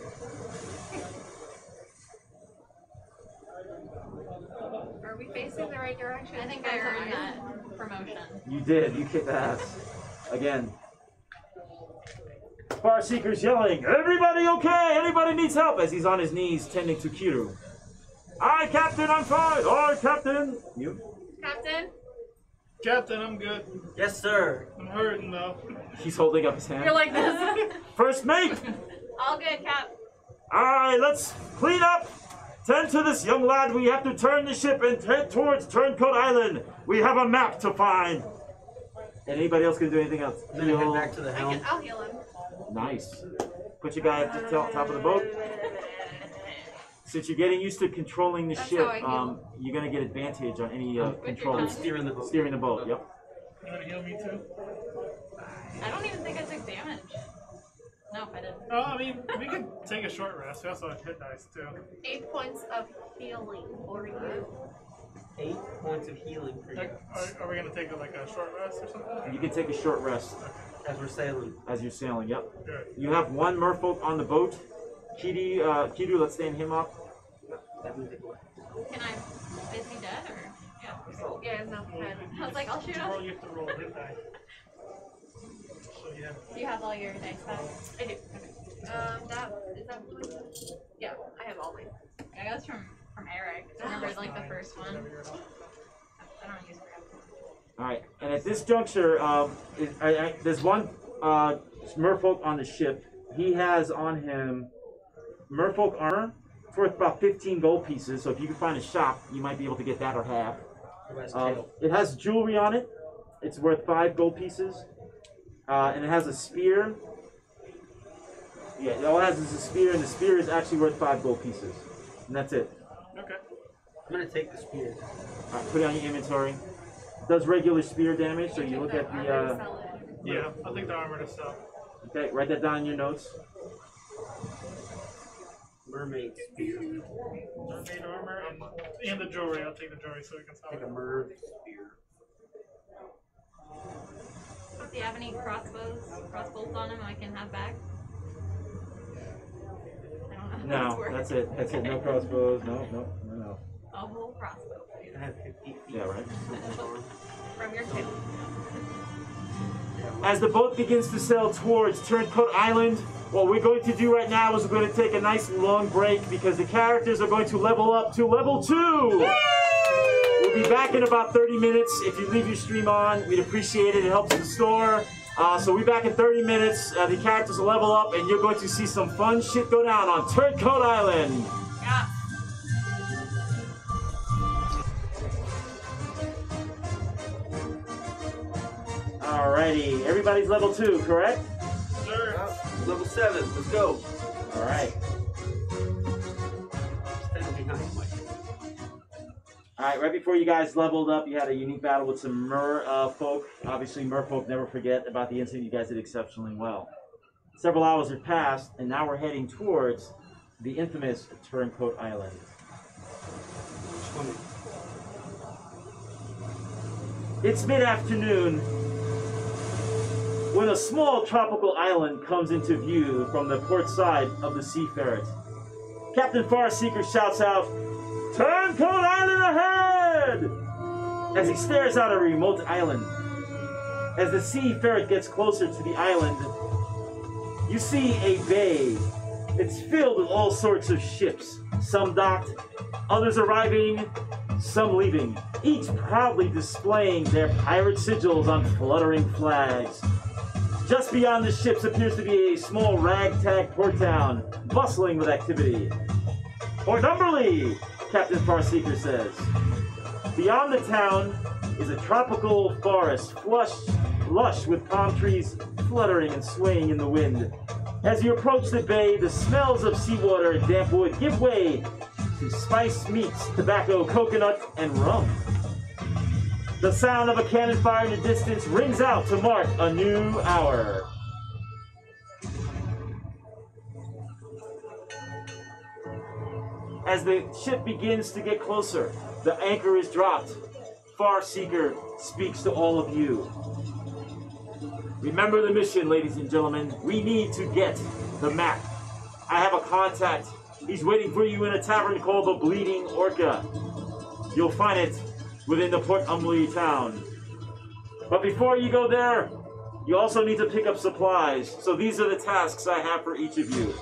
Are we facing the right direction? I think I earned that promotion. You did. You kicked ass. Again. Farseeker's yelling, "Everybody okay? Anybody needs help?" As he's on his knees tending to Kiru. "Aye, Captain, I'm fine. Aye, Captain." You? Captain? Captain, I'm good. Yes, sir. I'm hurting, though. He's holding up his hand. You're like this. First mate. All good, Cap. All right, let's clean up. Tend to this young lad. We have to turn the ship and head towards Turncoat Island. We have a map to find. And anybody else can do anything else? Then head back to the helm. I can, I'll heal him. Nice. Put your guy up to the top of the boat. Since you're getting used to controlling the That's ship, um, you're going to get advantage on any uh, control. Steering the boat. Steering the boat, oh. Yep. You want to heal me too? I don't even think I took damage. Nope, I didn't. Oh, I mean, we could take a short rest. We also have hit dice, too. Eight points of healing for you. Eight points of healing for you. Are, are we going to take, like, a short rest or something? You can take a short rest. Okay. As we're sailing. As you're sailing, yep. Good. You have one merfolk on the boat. Kidu, uh, Kidu, let's stand him up. That means it works. Can I... Is he dead, or...? Yeah. Oh. Yeah, no, go ahead. I was like, I'll shoot him. You have to roll hit die. So, yeah. Do you have all your dice back? I do. Okay. Um, that... Is that one? Yeah, I have all mine. I got this from, from Eric. I remember, like, the first one. I don't use grab. Alright, and at this juncture, um, it, I, I, there's one uh, merfolk on the ship. He has on him merfolk armor. It's worth about fifteen gold pieces, so if you can find a shop, you might be able to get that or half. Um, it has jewelry on it. It's worth five gold pieces. Uh, and it has a spear. Yeah, all it has is a spear, and the spear is actually worth five gold pieces. And that's it. Okay. I'm going to take the spear. All right, put it on your inventory. It does regular spear damage, so you look at the... Uh, yeah, I'll take the armor to sell. Okay, write that down in your notes. Mermaid spear. Mermaid armor and, and the jewelry. I'll take the jewelry so we can sell it. Take a mermaid spear. Do you have any crossbows, crossbows on him I can have back? I don't know. No, that's, that's it. That's okay. It. No crossbows. No, no, no, no. A whole crossbow. I have fifty feet. Yeah, right. From your table. As the boat begins to sail towards Turncoat Island, what we're going to do right now is we're going to take a nice long break because the characters are going to level up to level two! Yay! We'll be back in about thirty minutes. If you leave your stream on, we'd appreciate it. It helps the store. Uh, so we'll be back in thirty minutes. Uh, the characters will level up and you're going to see some fun shit go down on Turncoat Island. Yeah. Alrighty, everybody's level two, correct? Sure. Yeah. Level seven, let's go. Alright. Alright, right before you guys leveled up, you had a unique battle with some mer uh, folk. Obviously, merfolk never forget about the incident. You guys did exceptionally well. Several hours have passed, and now we're heading towards the infamous Turncoat Island. It's mid-afternoon, when a small tropical island comes into view from the port side of the Sea Ferret. Captain Farseeker shouts out, "Turncoat Island ahead!" as he stares out at a remote island. As the Sea Ferret gets closer to the island, you see a bay. It's filled with all sorts of ships, some docked, others arriving, some leaving, each proudly displaying their pirate sigils on fluttering flags. Just beyond the ships appears to be a small ragtag port town, bustling with activity. "Port Numberly," Captain Farseeker says. Beyond the town is a tropical forest, flush, lush with palm trees fluttering and swaying in the wind. As you approach the bay, the smells of seawater and damp wood give way to spice, meats, tobacco, coconut, and rum. The sound of a cannon fire in the distance rings out to mark a new hour. As the ship begins to get closer, the anchor is dropped. Farseeker speaks to all of you. "Remember the mission, ladies and gentlemen. We need to get the map. I have a contact. He's waiting for you in a tavern called the Bleeding Orca. You'll find it within the Port Numberly town. But before you go there, you also need to pick up supplies. So these are the tasks I have for each of you.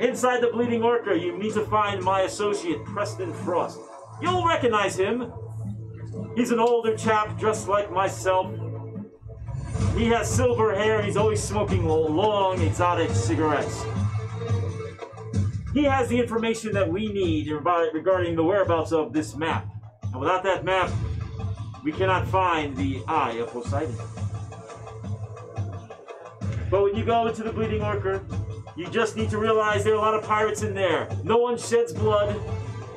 Inside the Bleeding Orca, you need to find my associate, Preston Frost. You'll recognize him. He's an older chap dressed like myself. He has silver hair. He's always smoking long, exotic cigarettes. He has the information that we need regarding the whereabouts of this map. And without that map, we cannot find the Eye of Poseidon. But when you go into the Bleeding Orca, you just need to realize there are a lot of pirates in there. No one sheds blood.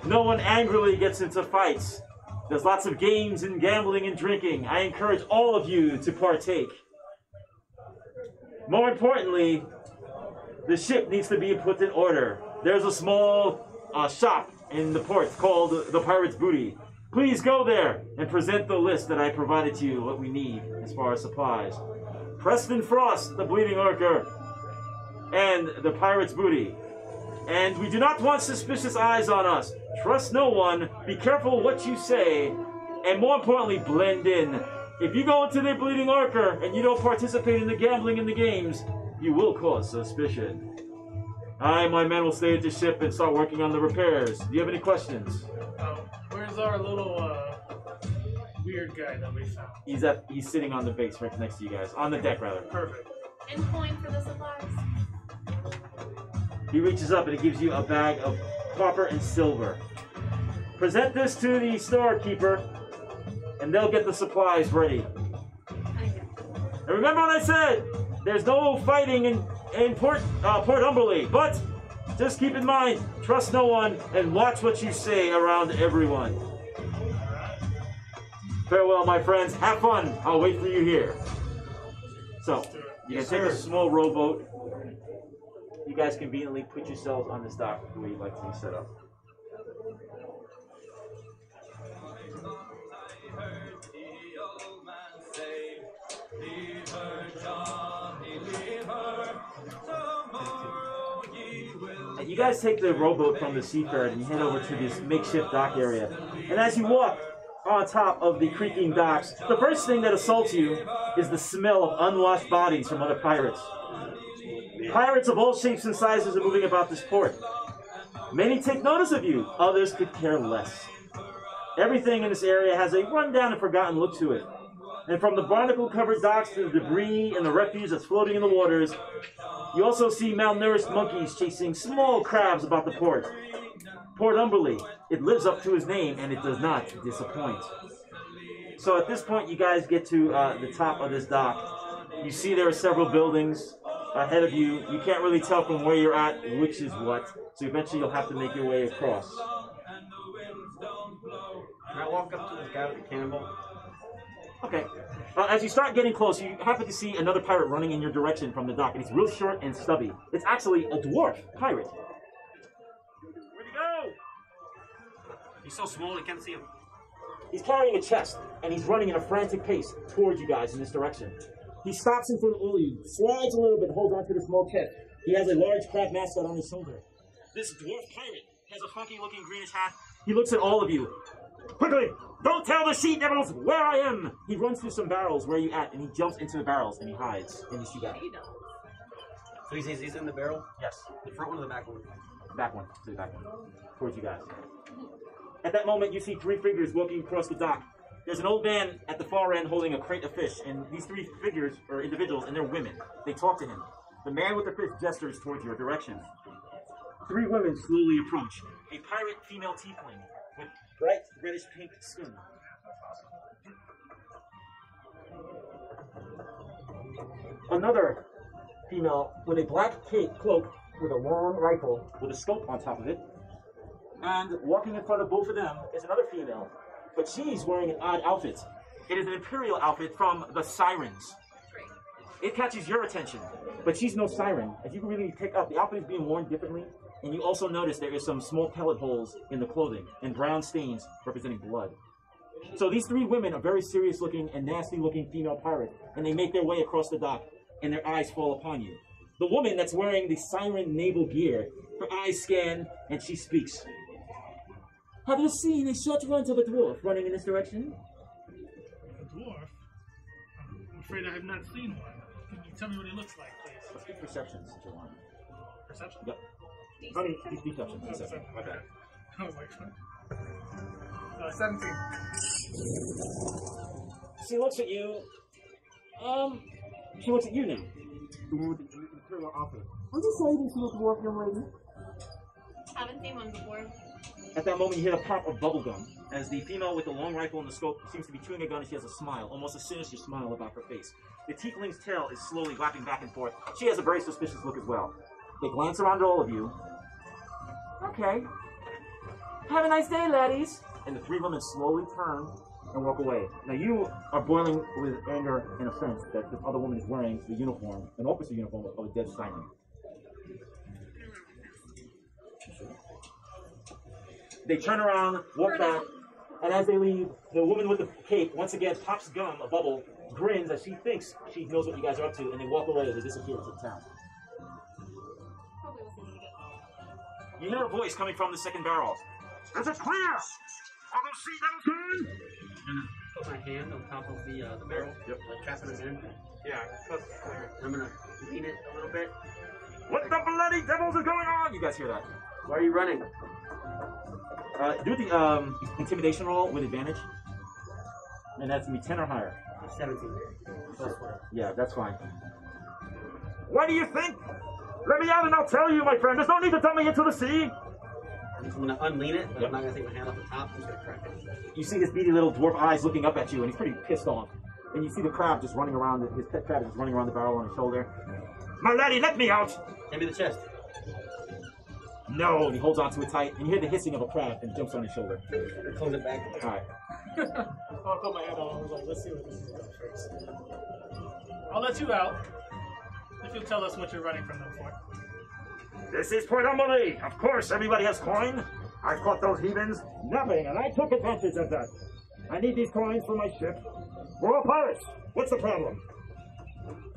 No one angrily gets into fights. There's lots of games and gambling and drinking. I encourage all of you to partake. More importantly, The ship needs to be put in order. There's a small uh, shop in the port called the Pirate's Booty. Please go there and present the list that I provided to you, what we need as far as supplies. Preston Frost, the Bleeding Orca, and the Pirate's Booty. And we do not want suspicious eyes on us. Trust no one. Be careful what you say. And more importantly, blend in. If you go into the Bleeding Orca and you don't participate in the gambling in the games, you will cause suspicion. I and my men will stay at the ship and start working on the repairs. Do you have any questions? Oh, where's our little uh, weird guy that we found? He's up. He's sitting on the base right next to you guys, on the deck rather. Perfect. And coin for the supplies. He reaches up and he gives you a bag of copper and silver. Present this to the storekeeper, and they'll get the supplies ready. And remember what I said. There's no fighting in, in Port uh, Port Numberly, but just keep in mind, trust no one, and watch what you say around everyone. Farewell, my friends. Have fun. I'll wait for you here. So, you can take a small rowboat. You guys conveniently put yourselves on this dock the way you like to be set up. And you guys take the rowboat from the Sea Ferret and you head over to this makeshift dock area. And as you walk on top of the creaking docks, the first thing that assaults you is the smell of unwashed bodies from other pirates. Pirates of all shapes and sizes are moving about this port. Many take notice of you, others could care less. Everything in this area has a run-down and forgotten look to it. And from the barnacle-covered docks to the debris and the refuse that's floating in the waters, you also see malnourished monkeys chasing small crabs about the port. Port Numberly, it lives up to his name, and it does not disappoint. So at this point, you guys get to uh, the top of this dock. You see there are several buildings ahead of you. You can't really tell from where you're at which is what, so eventually you'll have to make your way across. Can I walk up to the guy with the cannonball? Okay. Uh, as you start getting close, you happen to see another pirate running in your direction from the dock, and he's real short and stubby. It's actually a dwarf pirate. Where'd he go? He's so small, I can't see him. He's carrying a chest, and he's running in a frantic pace towards you guys in this direction. He stops in front of all of you, slides a little bit, holds onto the small kit. He has a large crab mascot on his shoulder. This dwarf pirate has a funky-looking greenish hat. He looks at all of you. Quickly! Don't tell the sea devils where I am! He runs through some barrels. Where are you at? And he jumps into the barrels and he hides in the sea barrel. So he's, he's in the barrel? Yes. The front one or the back one? Back one. To the back one. Towards you guys. At that moment, you see three figures walking across the dock. There's an old man at the far end holding a crate of fish, and these three figures are individuals, and they're women. They talk to him. The man with the fish gestures towards your direction. Three women slowly approach. A pirate female tiefling with bright reddish pink skin. Another female with a black cloak with a long rifle with a scope on top of it. And walking in front of both of them is another female, but she's wearing an odd outfit. It is an imperial outfit from the Sirens. It catches your attention, but she's no siren. If you can really pick up, the outfit is being worn differently, and you also notice there is some small pellet holes in the clothing and brown stains representing blood. So these three women are very serious-looking and nasty-looking female pirates, and they make their way across the dock, and their eyes fall upon you. The woman that's wearing the siren naval gear, her eyes scan, and she speaks. Have you seen a short runt of a dwarf running in this direction? A dwarf? I'm afraid I have not seen one. Can you tell me what he looks like, please? Let's do perception, since you're on. Perception? Yep. I mean, deception. Deception. My bad. I was like, uh, seventeen. She looks at you. Um, she looks at you now. The one with the imperial outfit. What did you say? Did she look dwarf, young lady? I haven't seen one before. At that moment, you hear the pop of bubblegum as the female with the long rifle and the scope seems to be chewing a gun, and she has a smile, almost a sinister smile about her face. The tiefling's tail is slowly whapping back and forth. She has a very suspicious look as well. They glance around at all of you. Okay. Have a nice day, laddies. And the three women slowly turn and walk away. Now you are boiling with anger and offense that this other woman is wearing the uniform, an officer uniform of a dead siren. They turn around, walk back, and as they leave, the woman with the cape once again pops gum, a bubble, grins as she thinks she knows what you guys are up to, and they walk away and they disappear into the town. You hear a voice coming from the second barrel. Is it clear? All those sea devils in? Put my hand on top of the, uh, the barrel. Yep. Like trapping it in. Yeah. I'm gonna lean it a little bit. What the bloody devils is going on? You guys hear that? Why are you running? Uh, do the um, intimidation roll with advantage, and that's gonna be ten or higher. seventeen. Plus one. Yeah, that's fine. What do you think? Let me out and I'll tell you, my friend. There's no need to dump me into the sea. I'm going to unlean it, but yep. I'm not going to take my hand off the top. I'm just going to crack it. You see his beady little dwarf eyes looking up at you, and he's pretty pissed off. And you see the crab just running around, his pet crab just running around the barrel on his shoulder. My laddie, let me out! Hand me the chest. No! And he holds onto it tight, and you hear the hissing of a crab, and jumps on his shoulder. Close it back. All right. I put my head on. I was like, let's see what this is about first. I'll let you out if you'll tell us what you're running from them for. This is Port Numberly. Of course, everybody has coin. I caught those heathens napping, and I took advantage of that. I need these coins for my ship. We're all pirates. What's the problem?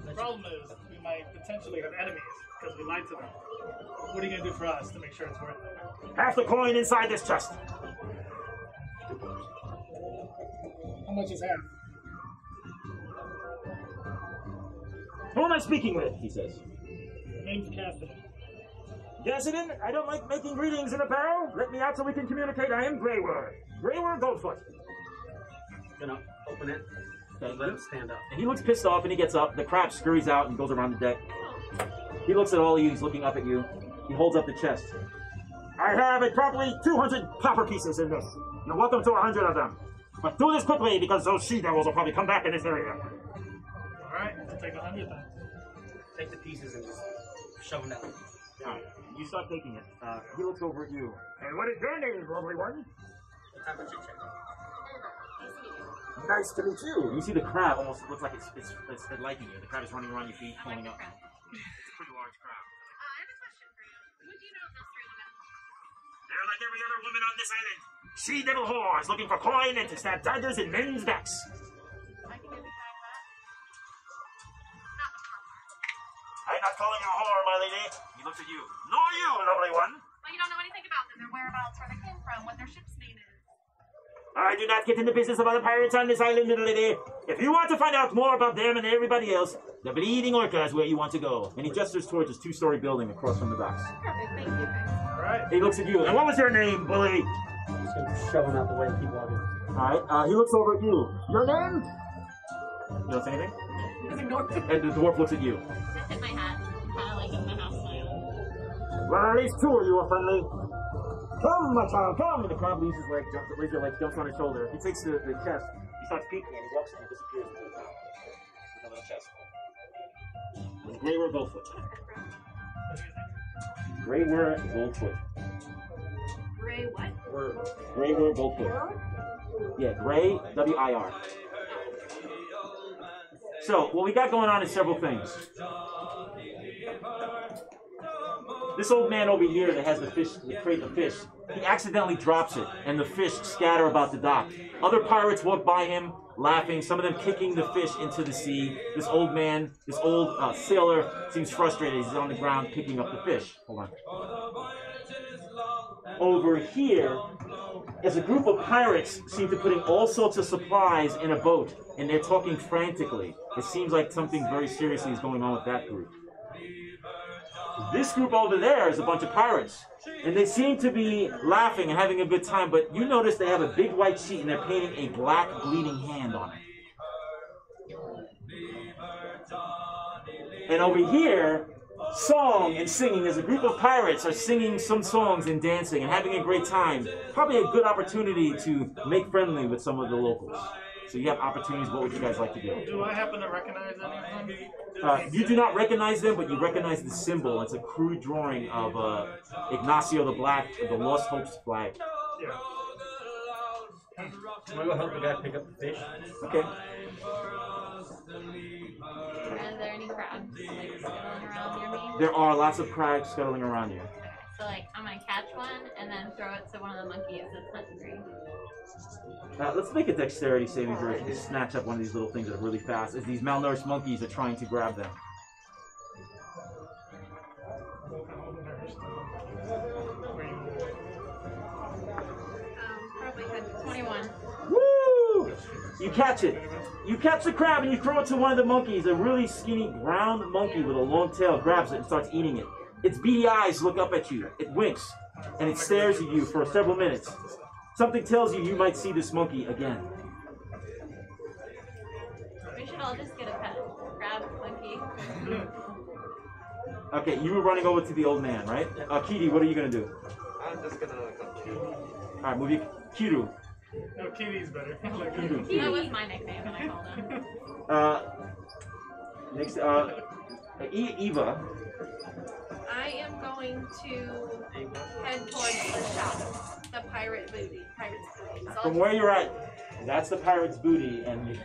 The problem is we might potentially have enemies because we lied to them. What are you going to do for us to make sure it's worth it? Half the coin inside this chest. How much is half? Who am I speaking with? He says. Your name's Cassidy. Cassidy, I don't like making greetings in a barrel. Let me out so we can communicate. I am Greywyrd. Greywyrd Goldfoot. I'm gonna open it. And let him stand up. And he looks pissed off and he gets up. The crab scurries out and goes around the deck. He looks at all of you. He's looking up at you. He holds up the chest. I have probably two hundred copper pieces in this. You're welcome to one hundred of them. But do this quickly because those she devils will probably come back in this area. All right, I'll take one hundred then. Take the pieces and just shove them out. Yeah. You start taking it. Uh, he looks over at you. And what is your name, lovely one? Time for chit-chat. Nice to meet you. You see the crab almost looks like it's, it's, it's, it's liking you. The crab is running around your feet, pulling up. It's a pretty large crab. Uh, I have a question for you. Who do you know that's right now? They're like every other woman on this island. She devil whores looking for coin and to stab daggers in men's backs. I can get behind that. Not the whore. I'm not calling you a whore, my lady. He looks at you. Nor you, lovely one. Well, you don't know anything about them, their whereabouts, where they came from, what their ship's name is. I do not get into business about the pirates on this island, little lady. If you want to find out more about them and everybody else, the Bleeding Orca is where you want to go. And he gestures towards his two-story building across from the docks. Perfect, thank you. All right. He looks at you. And what was your name, bully? I'm just going to shove him out the way and keep walking. Alright, uh, he looks over at you. Your name? You don't say anything? And the dwarf looks at you. I hit my hat. Kind of like in my house now. Well, at least two of you are friendly. Come, my child, come! And the crab leaves his leg, jumps, the razor leg jumps on his shoulder. He takes the, the chest, he starts peeking, and he walks and he disappears into the town. With a little chest. With Greywyrd Goldfoot. Greywyrd Goldfoot. Gray what? Word. Greywyrd Goldfoot. Yeah, Gray, W I R. So, what we got going on is several things. This old man over here that has the fish, the crate of fish, he accidentally drops it, and the fish scatter about the dock. Other pirates walk by him, laughing, some of them kicking the fish into the sea. This old man, this old uh, sailor, seems frustrated. He's on the ground picking up the fish. Hold on. Over here, as a group of pirates seem to be putting all sorts of supplies in a boat, and they're talking frantically. It seems like something very seriously is going on with that group. This group over there is a bunch of pirates, and they seem to be laughing and having a good time, but you notice they have a big white sheet and they're painting a black bleeding hand on it. And over here, song and singing, as a group of pirates are singing some songs and dancing and having a great time. Probably a good opportunity to make friendly with some of the locals. So you have opportunities. What would you guys like to do? Do I happen to recognize anyone? Uh, you do not recognize them, but you recognize the symbol. It's a crude drawing of uh, Ignacio the Black, the Lost Hope's flag. Yeah. I'm gonna go help the guy pick up the fish. Okay. Are there any crabs like, scuttling around near me? There are lots of crabs scuttling around you. So like, I'm gonna catch one and then throw it to one of the monkeys that's hungry. Uh, let's make a dexterity saving throw to snatch up one of these little things that are really fast, as these malnourished monkeys are trying to grab them. You catch it. You catch the crab and you throw it to one of the monkeys. A really skinny brown monkey with a long tail grabs it and starts eating it. Its beady eyes look up at you. It winks and it stares at you for several minutes. Something tells you you might see this monkey again. We should all just get a pet. Crab, monkey. Okay, you were running over to the old man, right? Uh, Kiri, what are you going to do? I'm just going to come to you. All right, move you. Kiru. No, Kiwi's better. Like Kiwi. Kiwi. That was my nickname when I called him. Uh, next, uh, Eva. I am going to head towards the shop, the pirate booty, pirate's booty. So From where you're at, that's the pirate's booty, and you,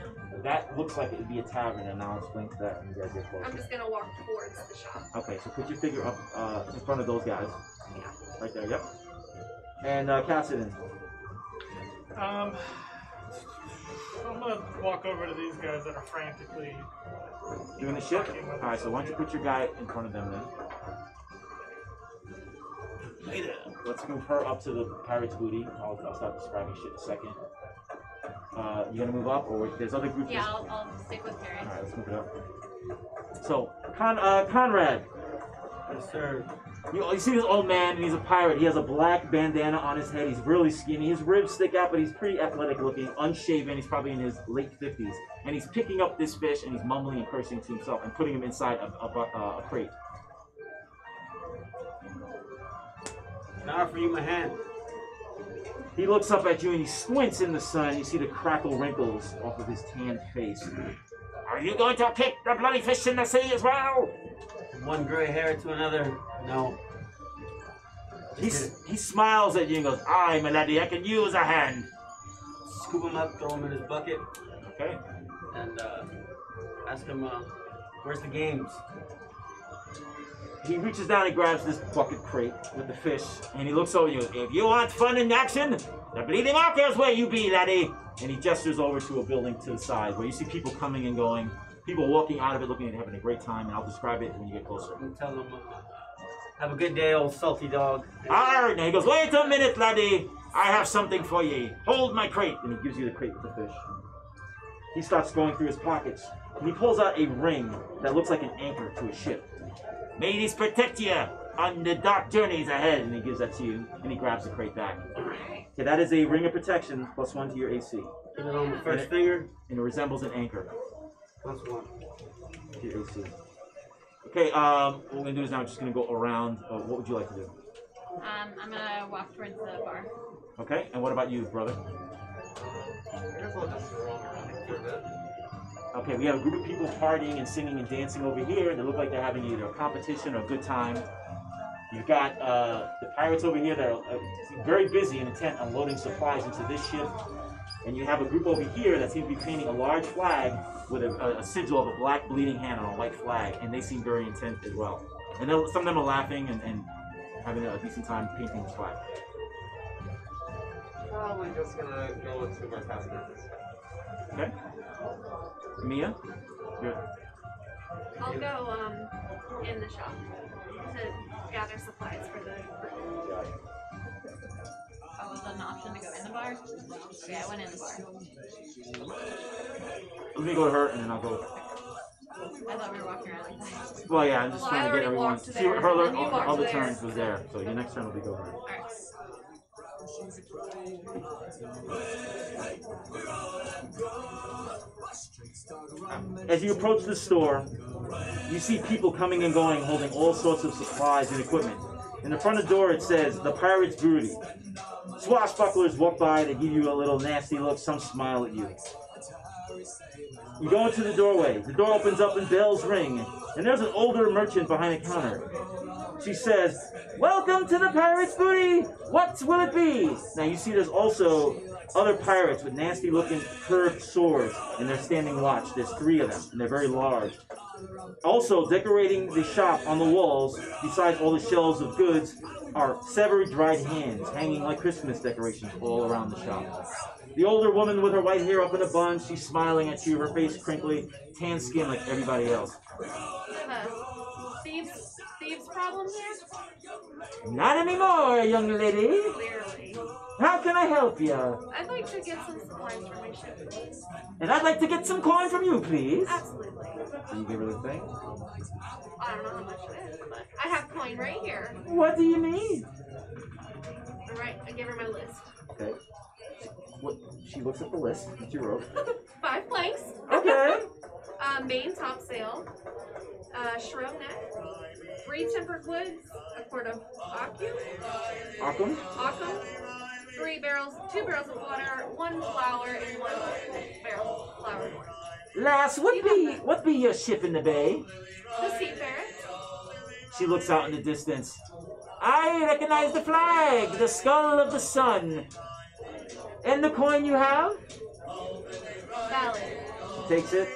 that looks like it would be a tavern, and I'll explain to that when you guys get closer. I'm just gonna walk towards the shop. Okay, so put your figure up uh, in front of those guys. Yeah. Right there. Yep. And uh, Cassidy. Um, I'm gonna walk over to these guys that are frantically doing the ship. All right, so why don't you put your guy in front of them then? Later. Let's move her up to the pirate's booty. I'll, I'll stop describing shit in a second. Uh, you gonna move up, or there's other groups? Yeah, I'll, I'll stick with Terry. All right, let's move it up. So, Con, uh, Conrad. Yes, sir. You, you see this old man, and he's a pirate. He has a black bandana on his head. He's really skinny. His ribs stick out, but he's pretty athletic looking, unshaven. He's probably in his late fifties. And he's picking up this fish, and he's mumbling and cursing to himself and putting him inside a, a, a, a crate. Can I offer you my hand? He looks up at you, and he squints in the sun. You see the crackle wrinkles off of his tanned face. Are you going to pick the bloody fish in the sea as well? One gray hair to another, no. He he smiles at you and goes, "Aye, my laddie, I can use a hand." Scoop him up, throw him in his bucket. Okay. And uh, ask him, uh, "Where's the games?" He reaches down and grabs this bucket crate with the fish, and he looks over you. If you want fun and action, the Bleeding Orca is where you be, laddie. And he gestures over to a building to the side where you see people coming and going. People walking out of it looking and having a great time, and I'll describe it when you get closer. And tell them, uh, have a good day, old salty dog. Arr! Now he goes, wait a minute, laddie. I have something for ye. Hold my crate. And he gives you the crate with the fish. He starts going through his pockets, and he pulls out a ring that looks like an anchor to a ship. May these protect ye on the dark journeys ahead. And he gives that to you, and he grabs the crate back. Okay, that is a ring of protection, plus one to your A C. Put it on the first and finger. And it resembles an anchor. Plus one. Okay, um, what we're going to do is now we're just going to go around. Uh, what would you like to do? Um, I'm going to walk towards the bar. Okay, and what about you, brother? I guess I'll just roam around a little bit. Okay, we have a group of people partying and singing and dancing over here. They look like they're having either a competition or a good time. You've got uh, the pirates over here that are uh, very busy and intent on loading supplies into this ship. And you have a group over here that seems to be painting a large flag with a, a, a sigil of a black bleeding hand on a white flag, and they seem very intent as well. And some of them are laughing and, and having a decent time painting this flag. Probably just gonna go with two more task orders. Okay. Mia? You're... I'll go um, in the shop to gather supplies for the group. Oh, is that an option to go in the bar? Yeah, I went in the bar. Let me go to her and then I'll go. I thought we were walking around like that. Well, yeah, I'm just well, trying to get everyone. See, her, her all, all, all the turns was there, so your next turn will be go her. Alright. As you approach the store, you see people coming and going holding all sorts of supplies and equipment. In the front of the door it says, "The Pirate's Booty." Swashbucklers walk by, they give you a little nasty look, some smile at you. You go into the doorway, the door opens up and bells ring, and there's an older merchant behind the counter. She says, "Welcome to the Pirate's Booty! What will it be?" Now you see there's also other pirates with nasty looking curved swords, and they're standing watch. There's three of them, and they're very large. Also decorating the shop on the walls, besides all the shelves of goods, are severed, dried hands hanging like Christmas decorations all around the shop. The older woman with her white hair up in a bun, she's smiling at you, her face crinkly, tan skin like everybody else. Uh, thieves, thieves problem here? Not anymore, young lady. Clearly. How can I help you? I'd like to get some coins from my ship, please. And I'd like to get some coin from you, please. Absolutely. Do you give her the thing? I don't know how much it is, but I have coin right here. What do you need? All right, I give her my list. Okay. What? She looks at the list that you wrote. Five planks. Okay. uh, main topsail. Uh, shrill neck. Three tempered woods. A quart of occum. Occum? Occum. Three barrels, two barrels of water, one flour, and one barrel of flour. Lass, what be what be your ship in the bay? The Sea Ferret. She looks out in the distance. I recognize the flag, the skull of the sun. And the coin you have? Valid. Takes it.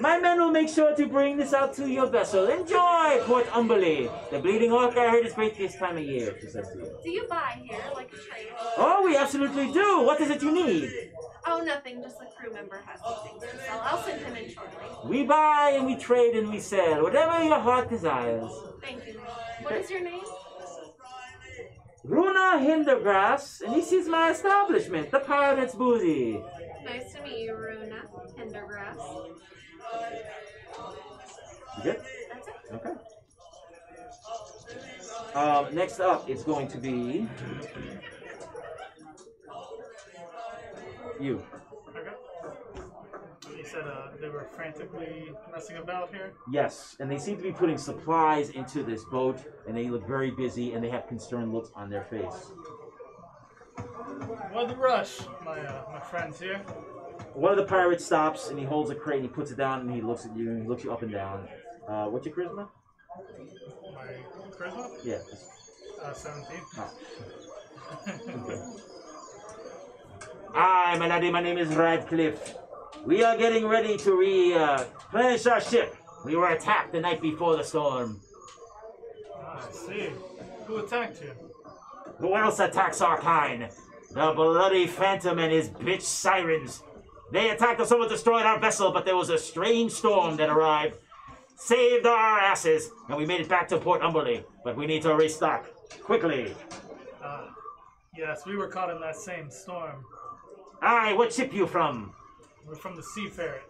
My men will make sure to bring this out to your vessel. Enjoy Port Numberly. The Bleeding Orca, I heard, is great this time of year, she says to you. Do you buy here, like a trade? Oh, we absolutely do. What is it you need? Oh, nothing. Just a crew member has some things to sell. I'll send him in shortly. We buy and we trade and we sell. Whatever your heart desires. Thank you. What is your name? Runa Hindergrass, and this is my establishment, the Pirate's Booty. Nice to meet you, Runa Hindergrass. You good? That's it. Okay. Um, next up is going to be you. Okay. You said uh, they were frantically messing about here? Yes, and they seem to be putting supplies into this boat, and they look very busy, and they have concerned looks on their face. What the rush, my, uh, my friends here? One of the pirates stops and he holds a crate and he puts it down and he looks at you and he looks you up and down. Uh, what's your charisma? My charisma? Yeah. Uh, seventeen. Oh. Okay. Aye, my laddie, my name is Radcliffe. We are getting ready to replenish uh, our ship. We were attacked the night before the storm. Ah, I see. Who attacked you? Who else attacks our kind? The bloody phantom and his bitch sirens. They attacked us, almost destroyed our vessel, but there was a strange storm that arrived, saved our asses, and we made it back to Port Numberly. But we need to restock quickly. Ah, uh, yes, we were caught in that same storm. Aye, what ship you from? We're from the Sea Ferret.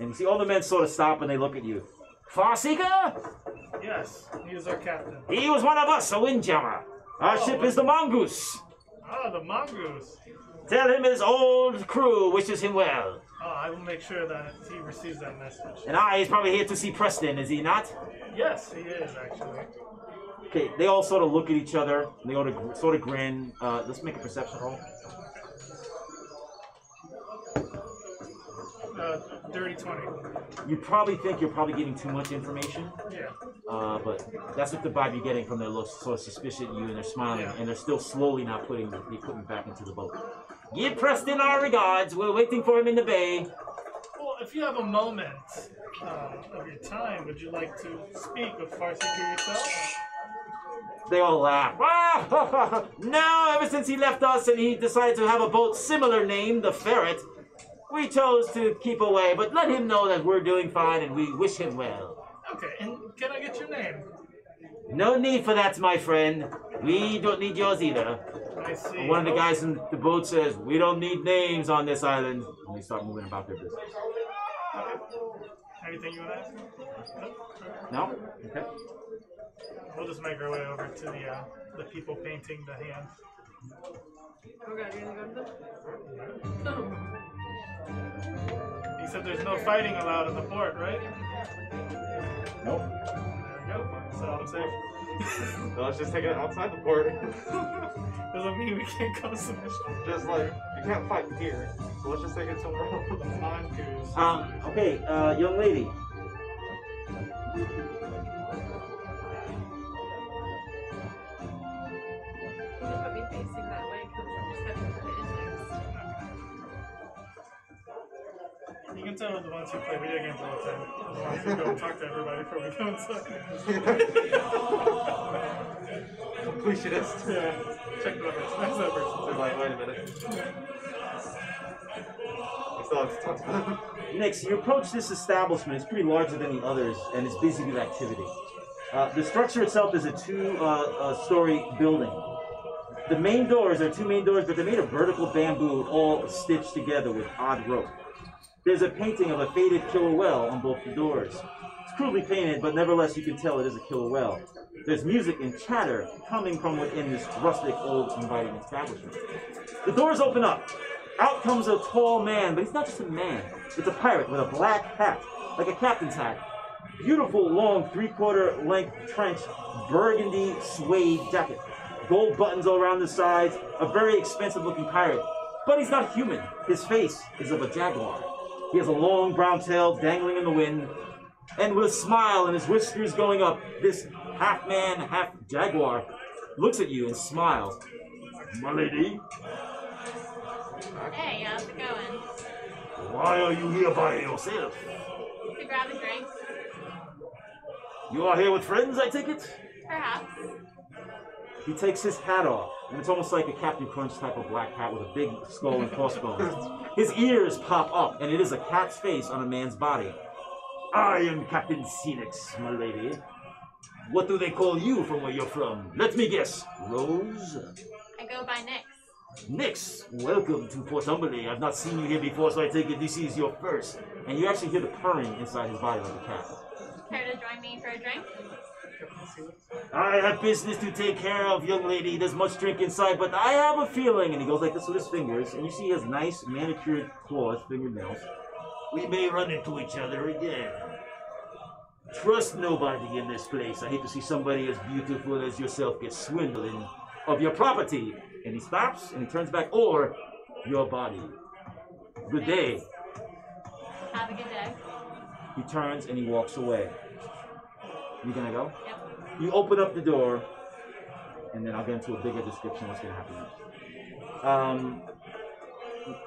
And you see all the men sort of stop and they look at you. Farseeker? Yes, he is our captain. He was one of us, a windjammer. Our oh, ship is the Mongoose. Ah, the Mongoose. Tell him his old crew wishes him well. Oh, I will make sure that he receives that message. And I, he's probably here to see Preston, is he not? Yes, he is, actually. Okay, they all sort of look at each other, and they all sort of grin. Uh, let's make a perception roll. Uh, dirty twenty. You probably think you're probably getting too much information. Yeah. Uh, but that's what the vibe you're getting from their looks, sort of suspicious at you, and they're smiling, yeah. And they're still slowly not putting the equipment back into the boat. Give Preston our regards. We're waiting for him in the bay. Well, if you have a moment uh, of your time, would you like to speak with Farseeker yourself? They all laugh. Ah! No, ever since he left us and he decided to have a boat similar named the Ferret, we chose to keep away, but let him know that we're doing fine and we wish him well. Okay, and can I get your name? No need for that, my friend. We don't need yours either. I see. One of the guys in the boat says, we don't need names on this island. And they start moving about their business. Okay. Anything you want to ask? No? No? Okay. We'll just make our way over to the, uh, the people painting the hand. Okay, are you going to go to them? He said there's no fighting allowed in the port, right? Nope. There we go. So I'm safe. Let's just take it outside the port. Doesn't mean we can't come to the Just like, you can't fight here. So let's just take it somewhere else. Um, okay, uh, young lady. We've done the ones who play video games all the time. The ones who go talk to everybody before we go inside. Completionist. Yeah. Check the numbers. That's that person. Like, wait a minute. We still have to talk to them. Nyx, you approach this establishment. It's pretty larger than the others, and it's busy with activity. Uh, the structure itself is a two-story uh, uh, building. The main doors are two main doors, but they're made of vertical bamboo, all stitched together with odd rope. There's a painting of a faded killer whale on both the doors. It's crudely painted, but nevertheless you can tell it is a killer whale. There's music and chatter coming from within this rustic, old, inviting establishment. The doors open up. Out comes a tall man, but he's not just a man. It's a pirate with a black hat, like a captain's hat. Beautiful, long, three-quarter length trench, burgundy suede jacket. Gold buttons all around the sides, a very expensive-looking pirate. But he's not human. His face is of a jaguar. He has a long brown tail dangling in the wind, and with a smile and his whiskers going up, this half-man, half-jaguar looks at you and smiles. My lady. Hey, how's it going? Why are you here by yourself? To grab a drink. You are here with friends, I take it? Perhaps. He takes his hat off, and it's almost like a Captain Crunch type of black hat with a big skull and crossbones. His ears pop up, and it is a cat's face on a man's body. I am Captain Cenix, my lady. What do they call you from where you're from? Let me guess. Rose? I go by Nyx. Nyx, welcome to Port Numberly. I've not seen you here before, so I take it this is your first. And you actually hear the purring inside his body like a cat. Care to join me for a drink? I have business to take care of, young lady. There's much drink inside, but I have a feeling. And he goes like this with his fingers, and you see his nice manicured claws, fingernails. We may run into each other again. Trust nobody in this place. I hate to see somebody as beautiful as yourself get swindling of your property. And he stops, and he turns back, or your body. Good day. Have a good day. He turns, and he walks away. You gonna go? Yep. You open up the door, and then I'll get into a bigger description of what's gonna happen next. Um,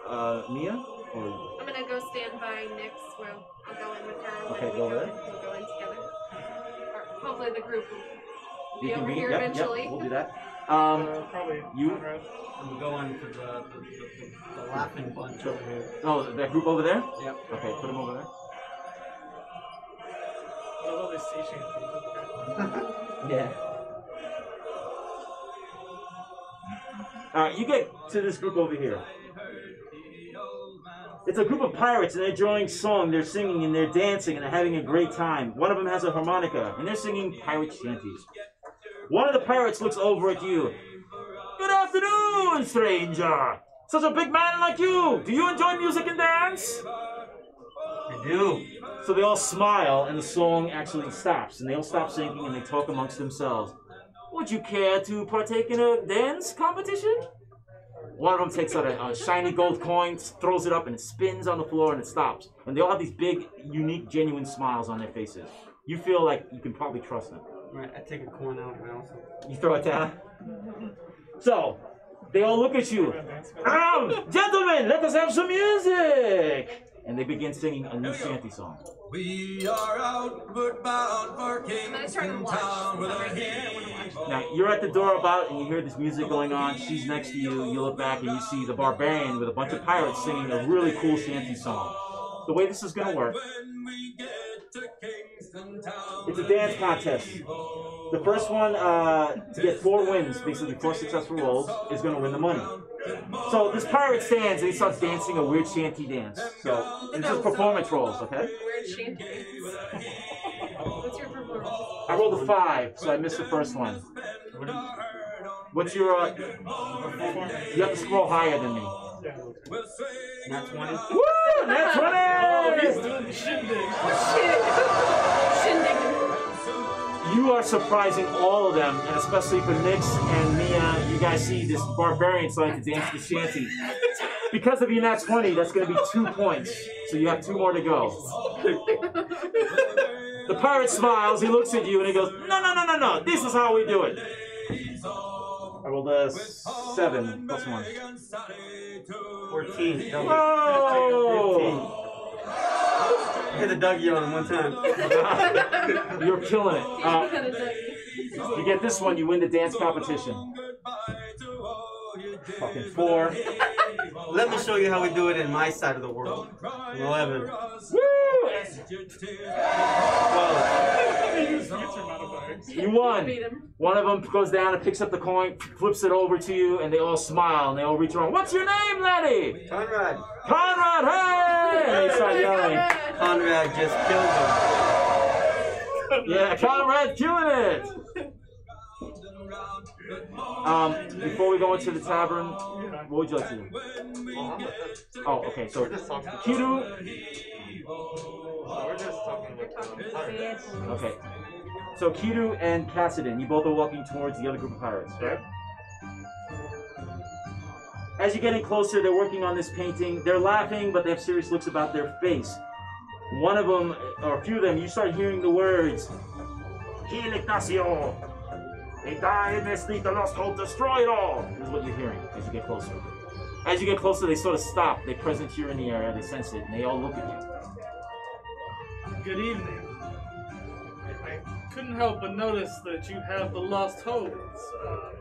uh, Mia? Or... I'm gonna go stand by Nyx. Well, I'll go in with her. Okay, go there. We'll go in together. Or hopefully the group will be you over here yep, eventually. Yep, we'll do that. Um, uh, probably. You? I'm gonna go in for the, the, the, the laughing bunch over here. Oh, that group over there? Yep. Okay, put them over there. Yeah. Alright, you get to this group over here. It's a group of pirates, and they're drawing song, they're singing, and they're dancing, and they're having a great time. One of them has a harmonica, and they're singing pirate shanties. One of the pirates looks over at you. Good afternoon, stranger! Such a big man like you! Do you enjoy music and dance? I do. So they all smile, and the song actually stops, and they all stop singing, and they talk amongst themselves. Would you care to partake in a dance competition? One of them takes out a, a shiny gold coin, throws it up, and it spins on the floor, and it stops. And they all have these big, unique, genuine smiles on their faces. You feel like you can probably trust them. Right, I take a coin out, and I also... You throw it down? So, they all look at you. Um, gentlemen, let us have some music! And they begin singing a new shanty song. We are outward bound for Kingston Town with a heave. Now, you're at the door about, and you hear this music going on. She's next to you. You look back, and you see the barbarian with a bunch of pirates singing a really cool shanty song. The way this is going to work, it's a dance contest. The first one uh, to get four wins, basically four successful rolls, is going to win the money. So this pirate stands and he starts dancing a weird shanty dance. So it's just performance rolls, okay? Weird shanty. What's your performance? I rolled a five, so I missed the first one. What's your? Uh, you have to scroll higher than me. Nat twenty. Woo! Nat twenty! Oh, he's doing the shindig. Oh, shit. Shindig. You are surprising all of them, and especially for Nyx and Mia. You guys see this barbarian starting to dance the shanty. Because of your nat twenty, that's going to be two points. So you have two more to go. The pirate smiles. He looks at you and he goes, "No, no, no, no, no. This is how we do it." I rolled a seven plus one. fourteen. Whoa! I hit a Dougie on him one time. You're killing it. Uh, if you get this one, you win the dance competition. Fucking four. Let me show you how we do it in my side of the world. eleven. Woo! You won. One of them goes down and picks up the coin, flips it over to you, and they all smile and they all reach around. What's your name, laddie? Conrad. Conrad, hey! And they start yelling. Conrad just killed him. Yeah, Conrad killing it. Um, before we go into the tavern, what would you like to do? Oh, okay, so Kidu. Okay. So Kidu and Cassidon, you both are walking towards the other group of pirates, right? As you're getting closer, they're working on this painting. They're laughing, but they have serious looks about their face. One of them, or a few of them, you start hearing the words, Kill Ignacio! They die in their sleep, the Lost Hope, destroy it all! This is what you're hearing as you get closer. As you get closer, they sort of stop. They're present here in the area, they sense it, and they all look at you. Good evening. I couldn't help but notice that you have the Lost Hope's uh,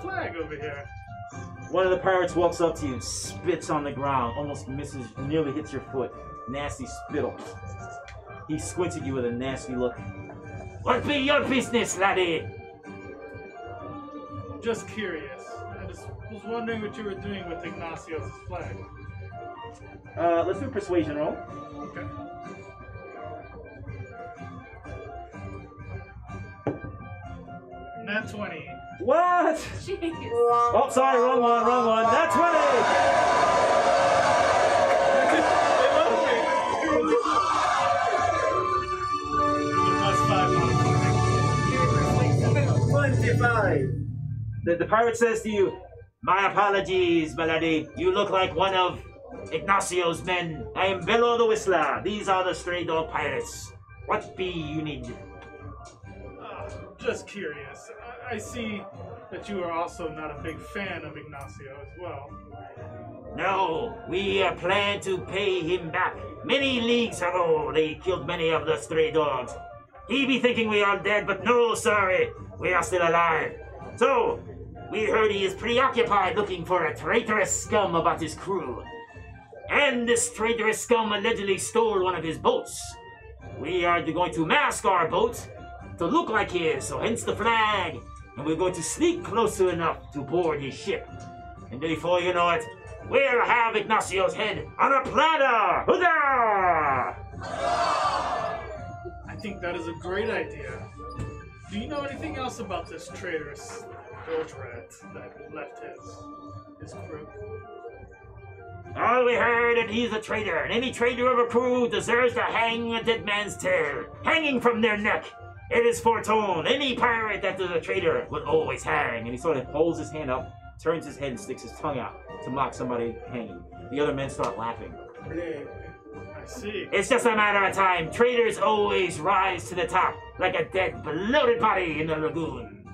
flag over here. One of the pirates walks up to you and spits on the ground, almost misses, nearly hits your foot. Nasty spittle. He squints at you with a nasty look. What be your business, laddie? Just curious. I just was wondering what you were doing with Ignacio's flag. Uh, let's do a persuasion roll. Okay. Nat twenty. What? Jeez. Oh, sorry, wrong one, wrong one. Nat twenty! twenty-five. The, the pirate says to you, my apologies, my laddie. You look like one of Ignacio's men. I am Bello the Whistler. These are the Stray Door Pirates. What be you need? Uh, just curious. I, I see that you are also not a big fan of Ignacio as well. No, we plan to pay him back. Many leagues ago, they killed many of the Stray Dogs. He be thinking we are dead, but no, sorry. We are still alive. So, we heard he is preoccupied looking for a traitorous scum about his crew. And this traitorous scum allegedly stole one of his boats. We are going to mask our boat to look like his, so hence the flag. And we're going to sneak closer enough to board his ship. And before you know it, we'll have Ignacio's head on a platter! Huzzah! I think that is a great idea. Do you know anything else about this traitorous gold rat that left his, his crew? All we heard that he's a traitor, and any traitor of a crew deserves to hang a dead man's tail, hanging from their neck. It is foretold. Any pirate that is a traitor will always hang. And he sort of holds his hand up, turns his head, and sticks his tongue out to mock somebody hanging. The other men start laughing. I see. It's just a matter of time. Traitors always rise to the top, like a dead, bloated body in the lagoon.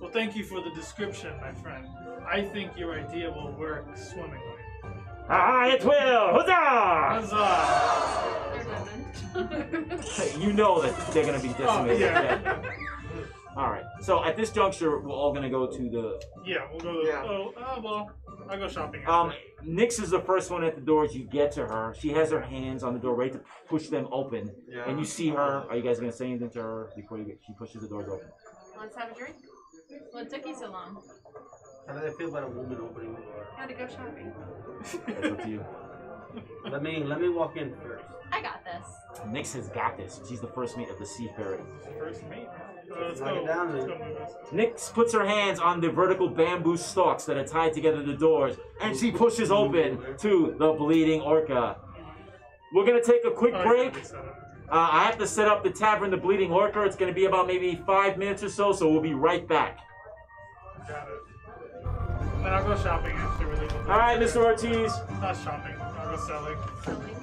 Well, thank you for the description, my friend. I think your idea will work swimmingly. Ah, it will! Huzzah! Huzzah! You know that they're going to be decimated. Oh, yeah. Yeah. All right. So at this juncture, we're all going to go to the... Yeah, we'll go to the... Yeah. Oh, uh, well... I'll go shopping. Um, Nyx is the first one at the door as you get to her. She has her hands on the door ready to push them open. Yeah. And you see her. Are you guys going to say anything to her before you get, she pushes the doors open? Let's have a drink. What took you so long? How did I feel about a woman opening the door? How to go shopping. That's up to you. Let me, let me walk in first. I got this. Nyx has got this. She's the first mate of the Sea Ferret. First mate? Let's go. Down, man. Nyx puts her hands on the vertical bamboo stalks that are tied together the doors, and she pushes open to the Bleeding Orca. We're going to take a quick break. Uh, I have to set up the tavern, the Bleeding Orca. It's going to be about maybe five minutes or so, so we'll be right back. Got it. Then I'll go shopping after we leave. All right, Mister Ortiz. Not shopping. I'll go selling. Selling.